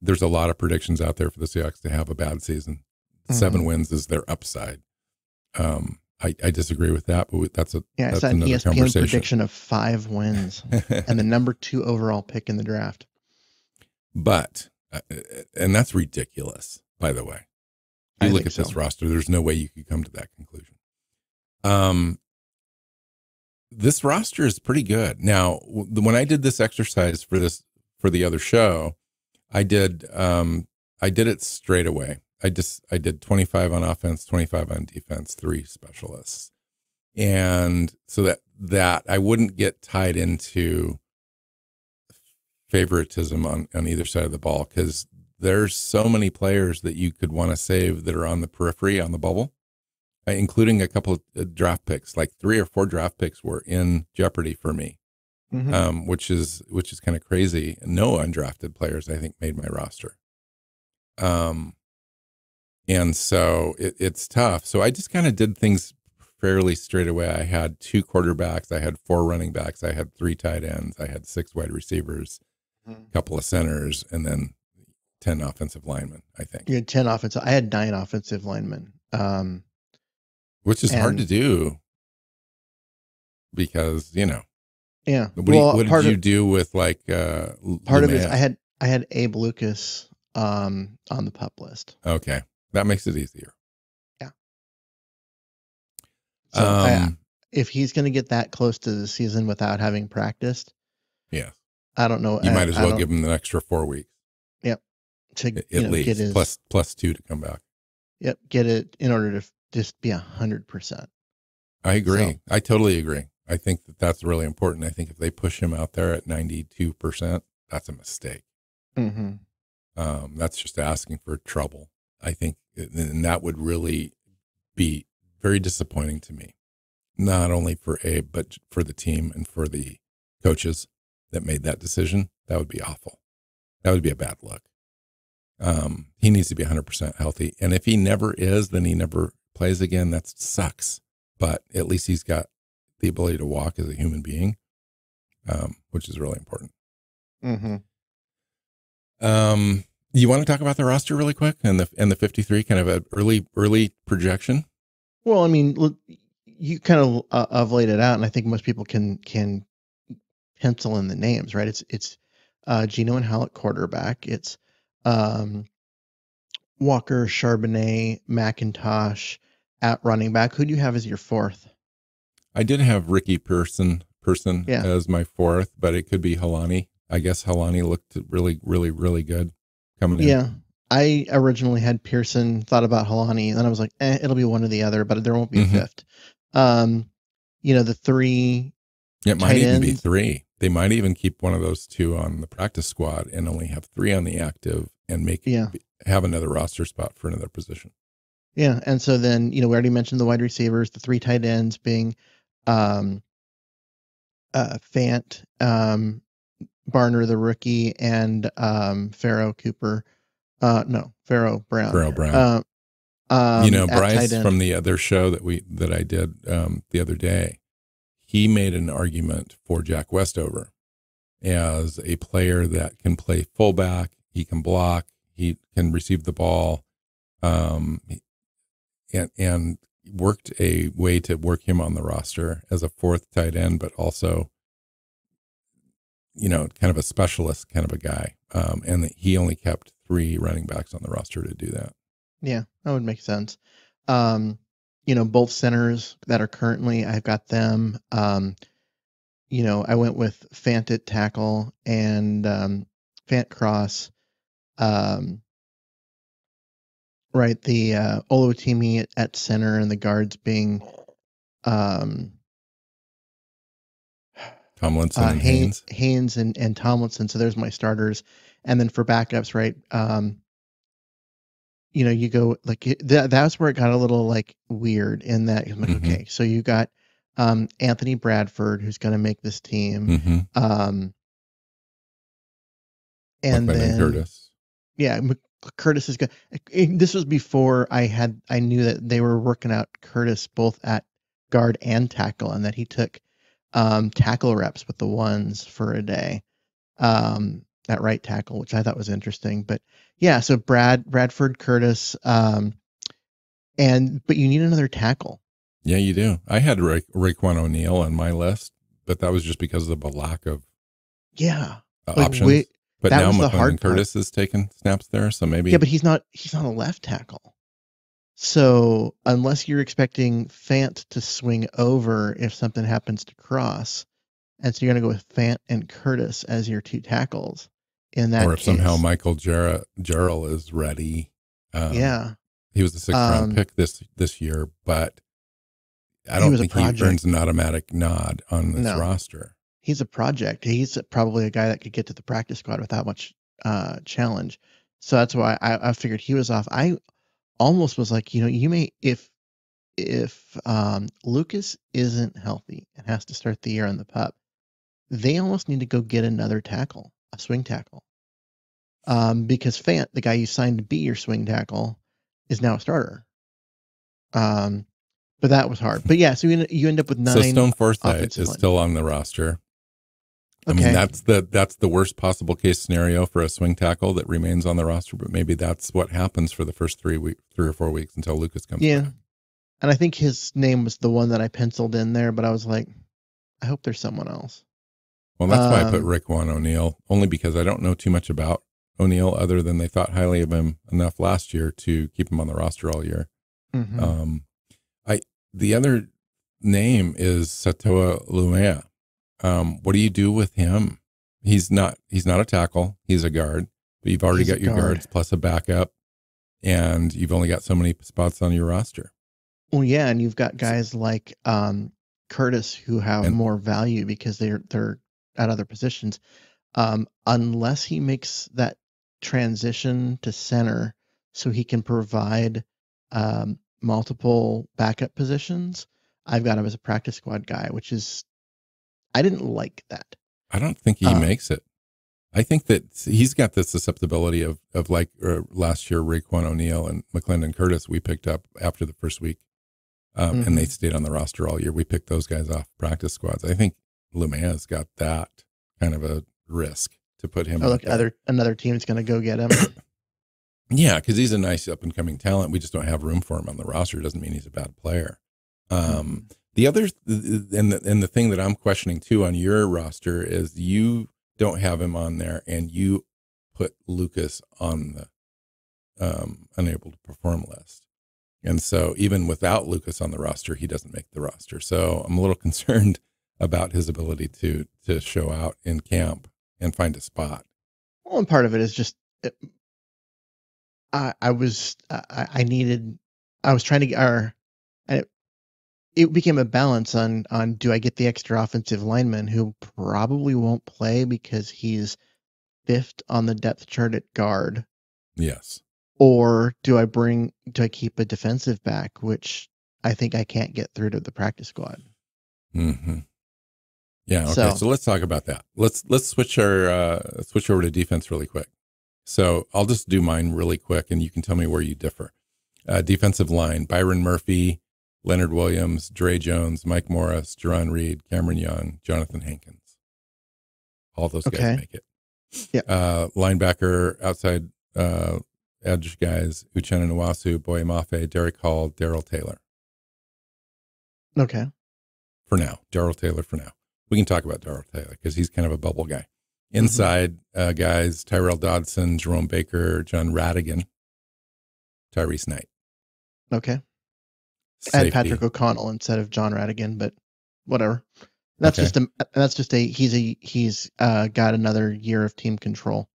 There's a lot of predictions out there for the Seahawks to have a bad season. Mm-hmm. Seven wins is their upside. Um, I, I disagree with that, but that's a yeah, that's it's an another E S P N conversation. Prediction of five wins and the number two overall pick in the draft. But and that's ridiculous, by the way. You I look at so. this roster, there's no way you could come to that conclusion. Um, this roster is pretty good. Now, when I did this exercise for this for the other show, I did um, I did it straight away. I just, I did twenty-five on offense, twenty-five on defense, three specialists. And so that, that I wouldn't get tied into favoritism on, on either side of the ball, because there's so many players that you could want to save that are on the periphery, on the bubble, including a couple of draft picks, like three or four draft picks were in jeopardy for me, mm-hmm. um, which is, which is kind of crazy. No undrafted players, I think, made my roster. Um, And so it, it's tough. So I just kind of did things fairly straight away. I had two quarterbacks. I had four running backs. I had three tight ends. I had six wide receivers, a mm-hmm. couple of centers, and then ten offensive linemen, I think. You had ten offensive. I had nine offensive linemen. Um, Which is and, hard to do because, you know. Yeah. What, well, do you, what did you of, do with like uh, Part Lumet? of it, I had, I had Abe Lucas um, on the PUP list. Okay. That makes it easier. Yeah. So um, I, if he's going to get that close to the season without having practiced, yeah, I don't know. You I, might as I well give him an extra four weeks. Yep. To at you know, least get his, plus plus two to come back. Yep. Get it in order to just be a hundred percent. I agree. So, I totally agree. I think that that's really important. I think if they push him out there at ninety-two percent, that's a mistake. Mm-hmm. Um, that's just asking for trouble. I think, and that would really be very disappointing to me, not only for Abe, but for the team and for the coaches that made that decision. That would be awful. That would be a bad look. Um, he needs to be one hundred percent healthy. And if he never is, then he never plays again. That sucks. But at least he's got the ability to walk as a human being, um, which is really important. Mm-hmm. Um. You want to talk about the roster really quick and the and the fifty-three, kind of an early early projection? Well, I mean, look, you kind of uh, I've laid it out, and I think most people can can pencil in the names, right? It's it's uh, Geno and Howell at quarterback. It's um, Walker, Charbonnet, McIntosh at running back. Who do you have as your fourth? I did have Ricky Person Person yeah. as my fourth, but it could be Helani. I guess Helani looked really really really good. Coming in. Yeah, I originally had Pearson, thought about Helani, and then I was like, eh, it'll be one or the other, but there won't be mm-hmm. a fifth. Um, you know, the three. It might even ends. be three. They might even keep one of those two on the practice squad and only have three on the active and make yeah. have another roster spot for another position. Yeah, and so then, you know, we already mentioned the wide receivers, the three tight ends being um, uh, Fant, um, Barner, the rookie, and um, Pharaoh Cooper. Uh, no, Pharaoh Brown. Pharaoh Brown. Uh, um, you know, Bryce from the other show that we that I did um, the other day, he made an argument for Jack Westover as a player that can play fullback. He can block. He can receive the ball, um, and and worked a way to work him on the roster as a fourth tight end, but also, you know, kind of a specialist kind of a guy. Um, and he only kept three running backs on the roster to do that. Yeah, that would make sense. Um, you know, both centers that are currently, I've got them. Um, you know, I went with Fant at tackle and um, Fant cross. Um, right, the uh, Oluwatimi at, at center and the guards being... Um, Tomlinson uh, and Haynes, Haynes and, and Tomlinson. So there's my starters. And then for backups, right? Um, you know, you go like th that's where it got a little like weird in that. I'm like, mm-hmm. okay, so you got um, Anthony Bradford, who's going to make this team. Mm-hmm. Um, and Buckman then and Curtis. Yeah, Curtis is good. This was before I had I knew that they were working out Curtis both at guard and tackle, and that he took um, tackle reps with the ones for a day um, at right tackle, which I thought was interesting. But yeah, so Brad Bradford Curtis, um, and but you need another tackle. Yeah, you do. I had Ra- Raekwon O'Neal on my list, but that was just because of the lack of yeah uh, like, options. We, but now McLean Curtis part. Is taking snaps there, so maybe yeah. But he's not he's not a left tackle. So unless you're expecting Fant to swing over if something happens to Cross, and so you're going to go with Fant and Curtis as your two tackles in that. Or if case. Somehow Michael Ger- Gerald is ready. Um, yeah, he was the sixth um, round pick this this year, but I don't he think he earns an automatic nod on this no. roster. He's a project. He's probably a guy that could get to the practice squad without much uh, challenge. So that's why I, I figured he was off. I. Almost was like, you know, you may if if um Lucas isn't healthy and has to start the year on the pup, they almost need to go get another tackle, a swing tackle. Um, because Fant, the guy you signed to be your swing tackle, is now a starter. Um, but that was hard. But yeah, so you, you end up with nine. So Stone Forsythe is still on the roster. Okay. I mean, that's the that's the worst possible case scenario for a swing tackle that remains on the roster, but maybe that's what happens for the first three week, three or four weeks until Lucas comes yeah. back. And I think his name was the one that I penciled in there, but I was like, I hope there's someone else. Well, that's um, why I put Raekwon O'Neal, only because I don't know too much about O'Neal other than they thought highly of him enough last year to keep him on the roster all year. Mm-hmm. Um, I the other name is Satoa Lumea. Um, what do you do with him? He's not, he's not a tackle. He's a guard, but you've already he's got your guard. guards plus a backup, and you've only got so many spots on your roster. Well, yeah. And you've got guys like, um, Curtis who have and, more value because they're, they're at other positions. Um, unless he makes that transition to center so he can provide, um, multiple backup positions. I've got him as a practice squad guy, which is, I didn't like that. I don't think he um, makes it. I think that he's got the susceptibility of, of like uh, last year, Raekwon O'Neal and McClendon Curtis, we picked up after the first week um, mm-hmm. and they stayed on the roster all year. We picked those guys off practice squads. I think Lumea's got that kind of a risk to put him. Oh, look, other, another team's going to go get him. Yeah. Cause he's a nice up and coming talent. We just don't have room for him on the roster. Doesn't mean he's a bad player. Um, mm-hmm. The other, and the, and the thing that I'm questioning too on your roster is you don't have him on there and you put Lucas on the um, unable to perform list. And so even without Lucas on the roster, he doesn't make the roster. So I'm a little concerned about his ability to, to show out in camp and find a spot. Well, and part of it is just, it, I, I was, I, I needed, I was trying to get our, I, it became a balance on, on do I get the extra offensive lineman who probably won't play because he's fifth on the depth chart at guard. Yes. Or do I bring, do I keep a defensive back, which I think I can't get through to the practice squad. Mm-hmm. Yeah. Okay. So, so let's talk about that. Let's, let's switch our, uh, switch over to defense really quick. So I'll just do mine really quick and you can tell me where you differ. Uh, defensive line, Byron Murphy, Leonard Williams, Dre Jones, Mike Morris, Jarek Reed, Cameron Young, Jonathan Hankins. All those okay. guys make it. Yeah. Uh, linebacker, outside uh, edge guys, Uchenna Nwosu, Boye Mafe, Derek Hall, Daryl Taylor. Okay. For now. Daryl Taylor for now. We can talk about Daryl Taylor because he's kind of a bubble guy. Inside mm-hmm. uh, guys, Tyrell Dodson, Jerome Baker, John Radigan, Tyrese Knight. Okay. Safety. Add Patrick O'Connell instead of John Radigan, but whatever. That's okay. just a. That's just a. He's a. He's uh, got another year of team control.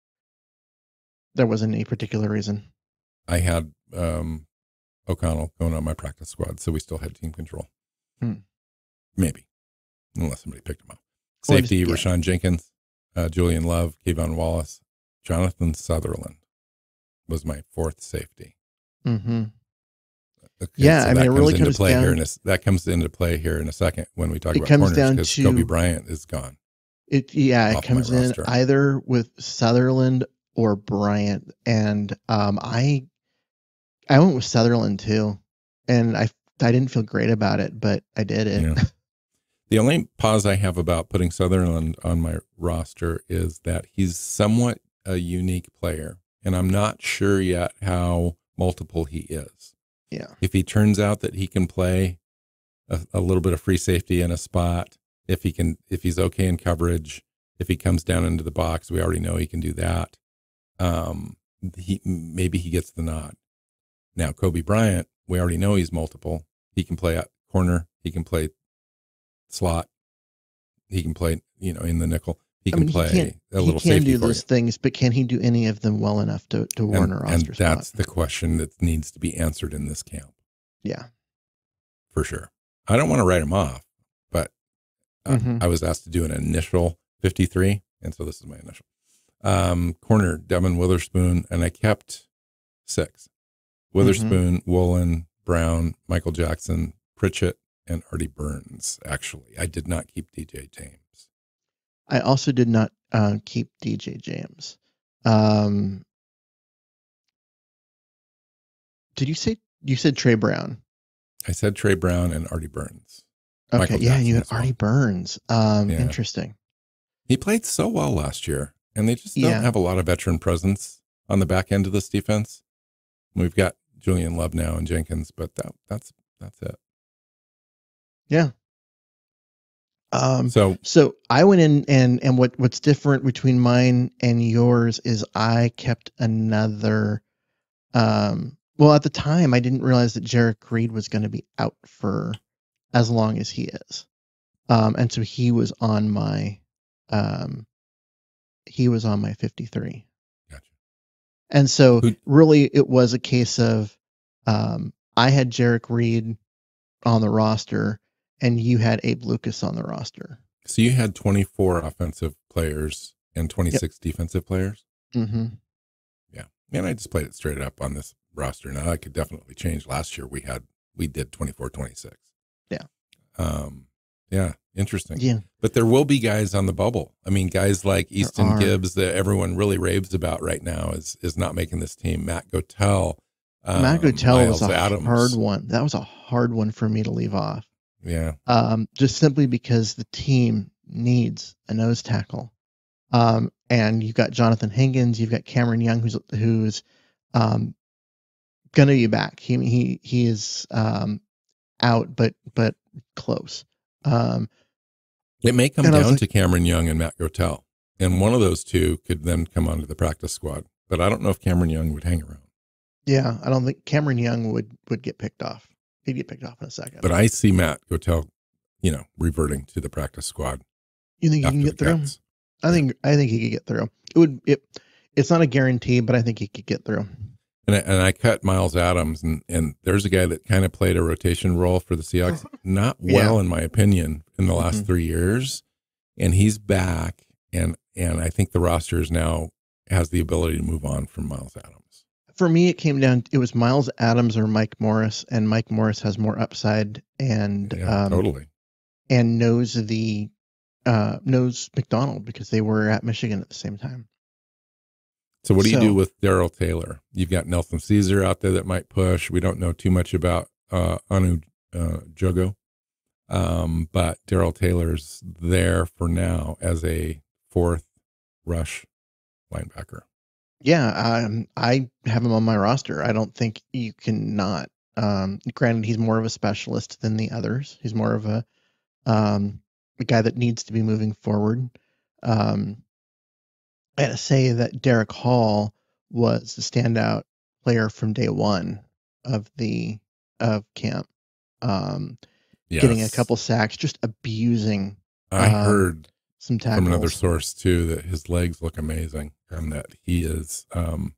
There wasn't any particular reason. I had um, O'Connell going on my practice squad, so we still had team control. Hmm. Maybe, unless somebody picked him up. Safety: just, yeah. Rashawn Jenkins, uh, Julian Love, Kayvon Wallace, Jonathan Sutherland was my fourth safety. Mm-hmm. Okay, yeah, so I mean, it really comes down here in a, that comes into play here in a second when we talk about corners because Kobe Bryant is gone. It yeah, it comes in either with Sutherland or Bryant. And um, I I went with Sutherland too. And I, I didn't feel great about it, but I did it. Yeah. The only pause I have about putting Sutherland on my roster is that he's somewhat a unique player, and I'm not sure yet how multiple he is. Yeah. If he turns out that he can play a, a little bit of free safety in a spot, if he can, if he's okay in coverage, if he comes down into the box, we already know he can do that. Um, he, maybe he gets the nod. Now, Kobe Bryant, we already know he's multiple. He can play at corner. He can play slot. He can play, you know, in the nickel. He can I mean, play he a little safety. He can do those you. things, but can he do any of them well enough to, to warrant a roster and spot? And that's the question that needs to be answered in this camp. Yeah. For sure. I don't want to write him off, but uh, mm-hmm. I was asked to do an initial fifty-three, and so this is my initial. Um, corner, Devin Witherspoon, and I kept six. Witherspoon, mm-hmm. Woolen, Brown, Michael Jackson, Pritchett, and Artie Burns, actually. I did not keep D J James. I also did not uh, keep D J James. Um, did you say, you said Trey Brown? I said Trey Brown and Artie Burns. Okay, Michael yeah, Jackson you had Artie well. Burns. Um, yeah. Interesting. He played so well last year, and they just don't yeah. have a lot of veteran presence on the back end of this defense. We've got Julian Love now and Jenkins, but that that's that's it. Yeah. Um, so, so I went in and, and what, what's different between mine and yours is I kept another, um, well, at the time I didn't realize that Jarek Reed was going to be out for as long as he is. Um, and so he was on my, um, he was on my fifty-three. Gotcha. And so Who, really it was a case of, um, I had Jarek Reed on the roster, and you had Abe Lucas on the roster. So you had twenty-four offensive players and twenty-six yep. defensive players? Mm-hmm. Yeah. Man, I just played it straight up on this roster. Now, I could definitely change. Last year, we had we did twenty-four, twenty-six. Yeah. Um, yeah, interesting. Yeah. But there will be guys on the bubble. I mean, guys like Easton Gibbs that everyone really raves about right now is is not making this team. Matt Gotel. Um, Matt Gotel was a Adams. hard one. That was a hard one for me to leave off. Yeah. Um, just simply because the team needs a nose tackle. Um, and you've got Jonathan Higgins, you've got Cameron Young, who's, who's, um, going to be back. He, he, he is, um, out, but, but close. Um, it may come down like, to Cameron Young and Matt Gotel. And one of those two could then come onto the practice squad, but I don't know if Cameron Young would hang around. Yeah. I don't think Cameron Young would, would get picked off. He'd get picked off in a second. But I see Matt Gotel, you know, reverting to the practice squad. You think he can get through? I think I think he could get through. It would it it's not a guarantee, but I think he could get through. And I, and I cut Miles Adams, and and there's a guy that kind of played a rotation role for the Seahawks, not well yeah. in my opinion, in the last mm-hmm. three years, and he's back, and and I think the roster is now has the ability to move on from Miles Adams. For me, it came down, it was Miles Adams or Mike Morris, and Mike Morris has more upside and, yeah, um, totally. and knows the, uh, knows Macdonald because they were at Michigan at the same time. So what do so, you do with Darrell Taylor? You've got Nelson Caesar out there that might push. We don't know too much about, uh, Anu, uh, Jogo. Um, but Darrell Taylor's there for now as a fourth rush linebacker. Yeah, um, I have him on my roster. I don't think you can not. Um, granted, he's more of a specialist than the others. He's more of a, um, a guy that needs to be moving forward. Um, I had to say that Derek Hall was the standout player from day one of the of camp. Um, yes. Getting a couple sacks, just abusing. I um, heard some tackles. From another source, too, that his legs look amazing. And that he is, um,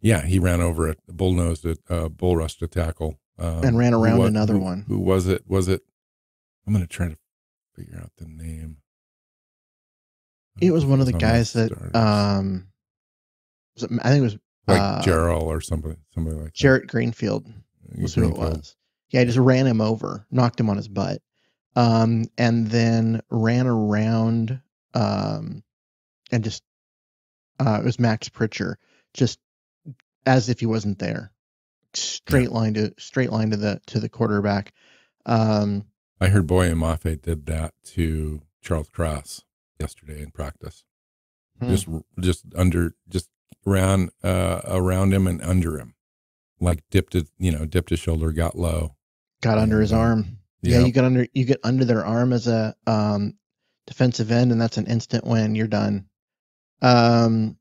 yeah, he ran over a bull-nosed, uh, bull-rushed a tackle. Um, and ran around was, another who, one. Who was it? Was it? I'm going to try to figure out the name. It was one of the guys that, um, was it, I think it was. Like uh, Jarrell or somebody, somebody like that. Jarrett Greenfield was who it was. Yeah, he just ran him over, knocked him on his butt, um, and then ran around um, and just Uh, it was Max Pritchard, just as if he wasn't there. Straight line to straight line to the to the quarterback. Um, I heard Boye Mafe did that to Charles Cross yesterday in practice. Hmm. Just just under just around uh, around him and under him, like dipped it, you know, dipped his shoulder, got low, got under his arm. Yeah, yeah, you get under you get under their arm as a um, defensive end, and that's an instant win. You're done. Um,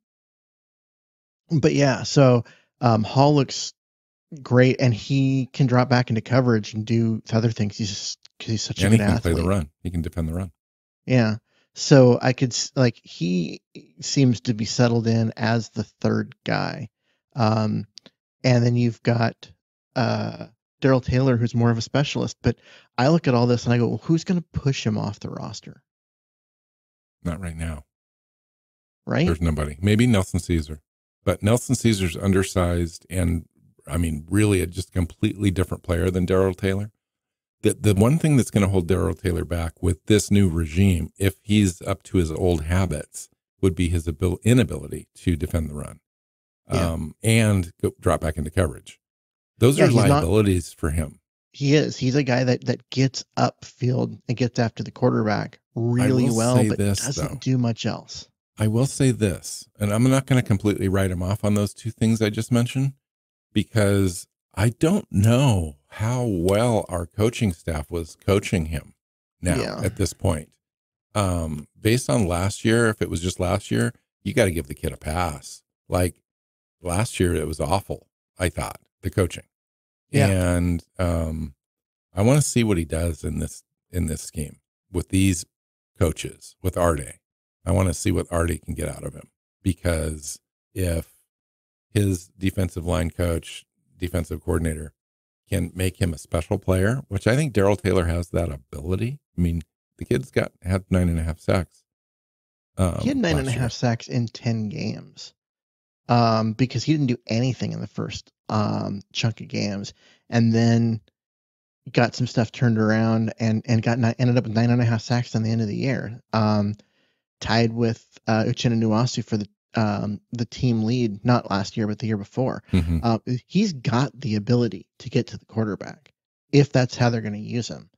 but yeah, so um, Hall looks great, and he can drop back into coverage and do other things. He's just, cause he's such and a good athlete. He can play the run. He can defend the run. Yeah. So I could like he seems to be settled in as the third guy, um, and then you've got uh. Daryl Taylor, who's more of a specialist, but I look at all this and I go, well, who's going to push him off the roster? Not right now. Right? There's nobody. Maybe Nelson Caesar, but Nelson Caesar's undersized and, I mean, really a just completely different player than Daryl Taylor. The, the one thing that's going to hold Daryl Taylor back with this new regime, if he's up to his old habits, would be his abil- inability to defend the run um, yeah. and go, drop back into coverage. Those yeah, are liabilities not, for him. He is. He's a guy that, that gets upfield and gets after the quarterback really well, but this, doesn't though. do much else. I will say this, and I'm not going to completely write him off on those two things I just mentioned, because I don't know how well our coaching staff was coaching him now yeah. at this point. Um, based on last year, if it was just last year, you got to give the kid a pass. Like last year, it was awful, I thought, the coaching. Yeah. And um, I want to see what he does in this in this scheme with these coaches, with Arde. I want to see what Arde can get out of him, because if his defensive line coach, defensive coordinator, can make him a special player, which I think Daryl Taylor has that ability. I mean, the kid's got had nine and a half sacks. Um, he had nine and a half sacks in ten games, um, because he didn't do anything in the first um, chunk of games, and then got some stuff turned around and, and got, nine, ended up with nine and a half sacks on the end of the year. Um, tied with, uh, Uchenna Nwosu for the, um, the team lead, not last year, but the year before. Mm-hmm. Uh, he's got the ability to get to the quarterback if that's how they're going to use him.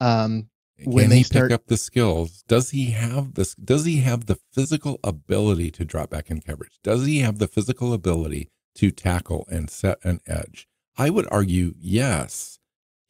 Um, Can when they he start... pick up the skills, does he have this, does he have the physical ability to drop back in coverage? Does he have the physical ability to tackle and set an edge? I would argue yes.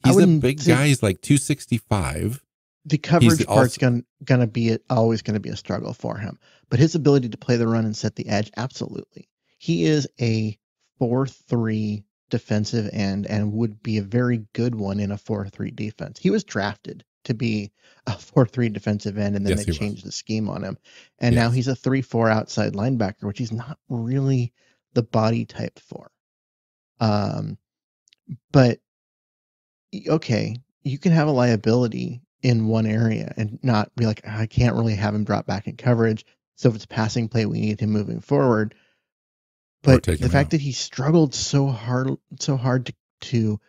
He's a big guy. He's like two sixty-five. The coverage part's gonna gonna be it, always gonna be a struggle for him. But his ability to play the run and set the edge, absolutely. He is a four three defensive end and would be a very good one in a four three defense. He was drafted to be a four three defensive end, and then yes, they changed was. the scheme on him. And yes. now he's a three four outside linebacker, which he's not really the body type for. Um, but okay, you can have a liability in one area and not be like, I can't really have him drop back in coverage. So if it's a passing play, we need him moving forward. But the fact out. that he struggled so hard, so hard to, to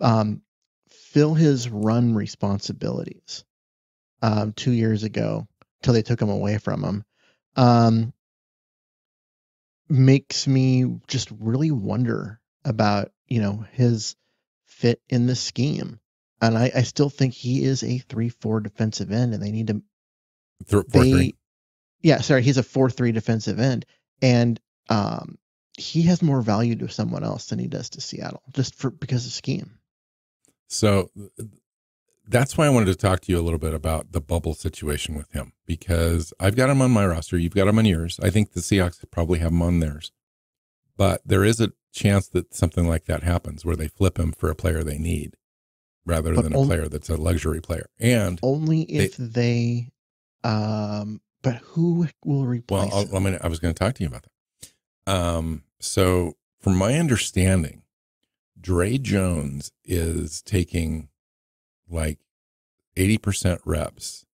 um, fill his run responsibilities um, two years ago till they took him away from him. Um, makes me just really wonder about, you know, his fit in the scheme. And I, I still think he is a three four defensive end, and they need to Th four, they, three. Yeah, sorry, he's a four three defensive end, and um he has more value to someone else than he does to Seattle, just for because of scheme. So that's why I wanted to talk to you a little bit about the bubble situation with him, because I've got him on my roster. You've got him on yours. I think the Seahawks probably have him on theirs, but there is a chance that something like that happens where they flip him for a player they need rather but than only, a player that's a luxury player. And only if they, they um, but who will replace well, him? Well, I mean, I was going to talk to you about that. Um, so from my understanding, Dre Jones is taking like eighty percent reps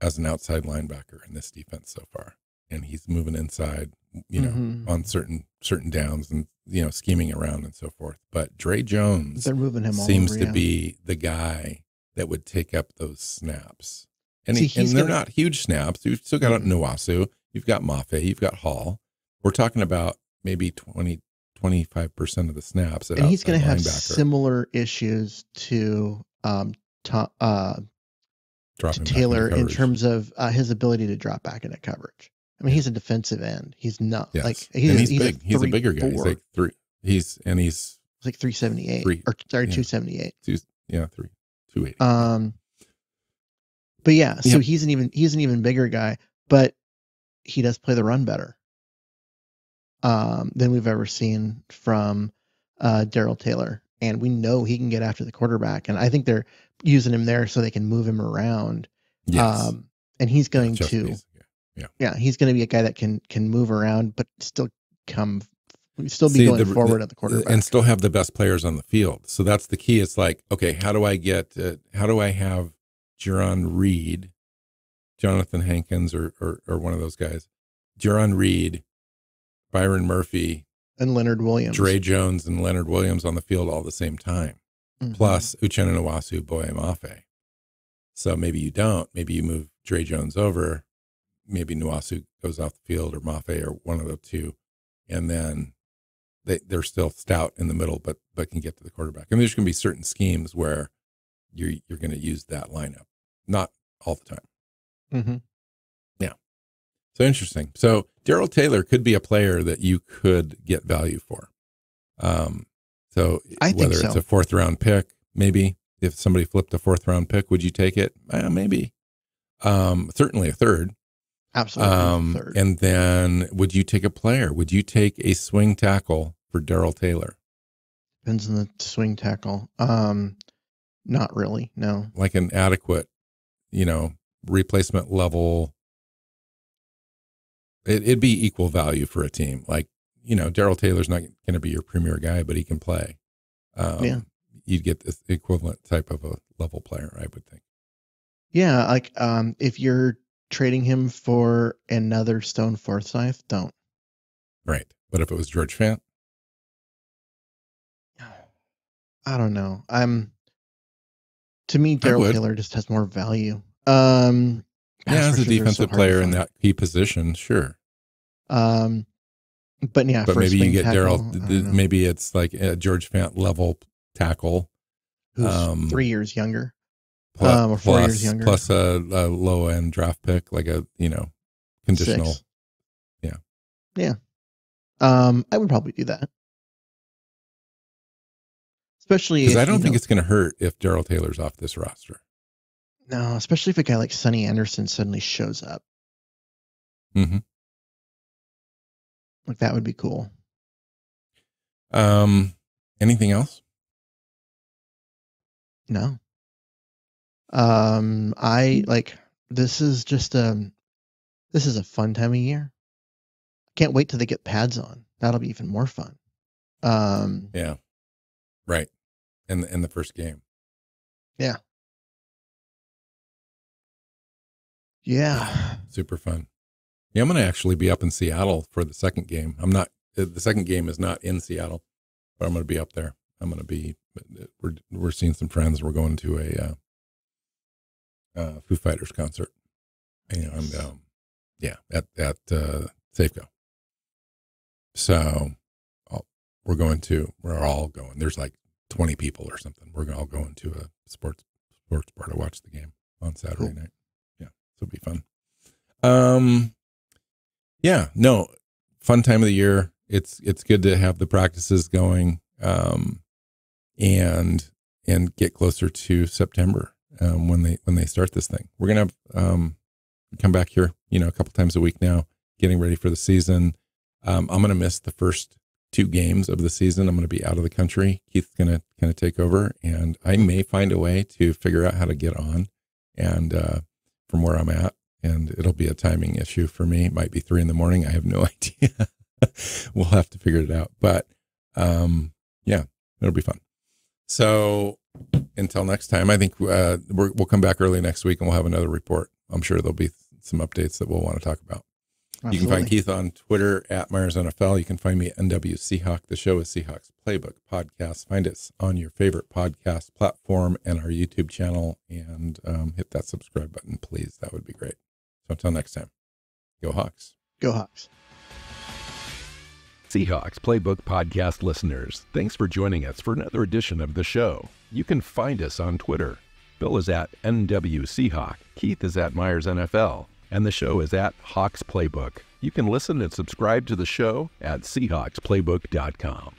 as an outside linebacker in this defense so far. And he's moving inside, you know, mm-hmm. on certain, certain downs and, you know, scheming around and so forth. But Dre Jones They're moving him all seems over, to yeah. be the guy that would take up those snaps. And, See, he, and they're gonna... not huge snaps. You've still got mm-hmm. Nwosu. You've got Mafe. You've got Hall. We're talking about maybe twenty, twenty-five percent of the snaps. And he's going to have similar issues to um, to, uh, to Taylor in terms of uh, his ability to drop back into coverage. I mean, he's a defensive end. He's not yes. like he's, and he's, he's big. A three, he's a bigger guy. Four. He's like three. He's and he's it's like three seventy-eight three, or sorry, yeah. two seventy-eight. Two, yeah, three, two eighty. Um, but yeah, so yeah. he's an even he's an even bigger guy, but he does play the run better um, than we've ever seen from uh, Daryl Taylor, and we know he can get after the quarterback. And I think they're using him there so they can move him around. Yes. Um, and he's going Just to. These. Yeah, yeah, he's going to be a guy that can can move around, but still come, still be See, going the, forward at the quarterback, and still have the best players on the field. So that's the key. It's like, okay, how do I get? Uh, how do I have Jerron Reed, Jonathan Hankins, or, or or one of those guys, Jerron Reed, Byron Murphy, and Leonard Williams, Dre Jones, and Leonard Williams on the field all at the same time, mm-hmm. plus Uchenna Nwosu, Boye Mafe. So maybe you don't. Maybe you move Dre Jones over. Maybe Nwosu goes off the field or Mafe or one of the two. And then they, they're still stout in the middle, but, but can get to the quarterback. I mean, there's going to be certain schemes where you're, you're going to use that lineup. Not all the time. Mm-hmm. Yeah. So interesting. So Daryl Taylor could be a player that you could get value for. Um, so I whether so. it's a fourth round pick, maybe if somebody flipped a fourth round pick, would you take it? Uh, maybe. Um, certainly a third. Absolutely. Um, third. And then would you take a player? Would you take a swing tackle for Daryl Taylor? Depends on the swing tackle. Um, not really. No. Like an adequate, you know, replacement level. It, it'd be equal value for a team. Like, you know, Daryl Taylor's not going to be your premier guy, but he can play. Um, yeah. You'd get the equivalent type of a level player, I would think. Yeah. Like, um, if you're trading him for another Stone Forsythe, don't. Right. But if it was George Fant? I don't know. I'm to me, Daryl Taylor just has more value. Um yeah, as a defensive so player in that key position, sure. Um but yeah, but maybe you get Daryl maybe it's like a George Fant level tackle. Who's um, three years younger. Plus, um, or four plus, years younger. Plus a, a low end draft pick, like a, you know, conditional. Six. Yeah. Yeah. Um, I would probably do that. Especially because I don't think know, it's going to hurt if Daryl Taylor's off this roster. No, especially if a guy like Sonny Anderson suddenly shows up. Mm-hmm. Like that would be cool. Um, anything else? No. Um, I like, this is just, um, this is a fun time of year. Can't wait till they get pads on. That'll be even more fun. Um, yeah, right. In the, in the first game. Yeah. Yeah. Super fun. Yeah. I'm going to actually be up in Seattle for the second game. I'm not, the second game is not in Seattle, but I'm going to be up there. I'm going to be, we're, we're seeing some friends. We're going to a, uh, Uh, Foo Fighters concert, you know, and, um, yeah, at, at, uh, Safeco. So I'll, we're going to, we're all going, there's like twenty people or something. We're all going to a sports, sports bar to watch the game on Saturday cool. night. Yeah. So it'll be fun. Um, yeah, no fun time of the year. It's, it's good to have the practices going, um, and, and get closer to September. Um, when they, when they start this thing, we're going to, um, come back here, you know, a couple times a week now, getting ready for the season. Um, I'm going to miss the first two games of the season. I'm going to be out of the country. Keith's going to kind of take over, and I may find a way to figure out how to get on and, uh, from where I'm at, and it'll be a timing issue for me. It might be three in the morning. I have no idea. We'll have to figure it out, but, um, yeah, it'll be fun. So until next time, I think uh, we're, we'll come back early next week and we'll have another report. I'm sure there'll be some updates that we'll want to talk about. Absolutely. You can find Keith on Twitter at Myers N F L. You can find me at N W Seahawk. The show is Seahawks Playbook Podcast. Find us on your favorite podcast platform and our YouTube channel, and um, hit that subscribe button, please. That would be great. So until next time, go Hawks. Go Hawks. Seahawks Playbook Podcast listeners, thanks for joining us for another edition of the show. You can find us on Twitter. Bill is at N W Seahawk, Keith is at Myers N F L, and the show is at Hawks Playbook. You can listen and subscribe to the show at Seahawks Playbook dot com.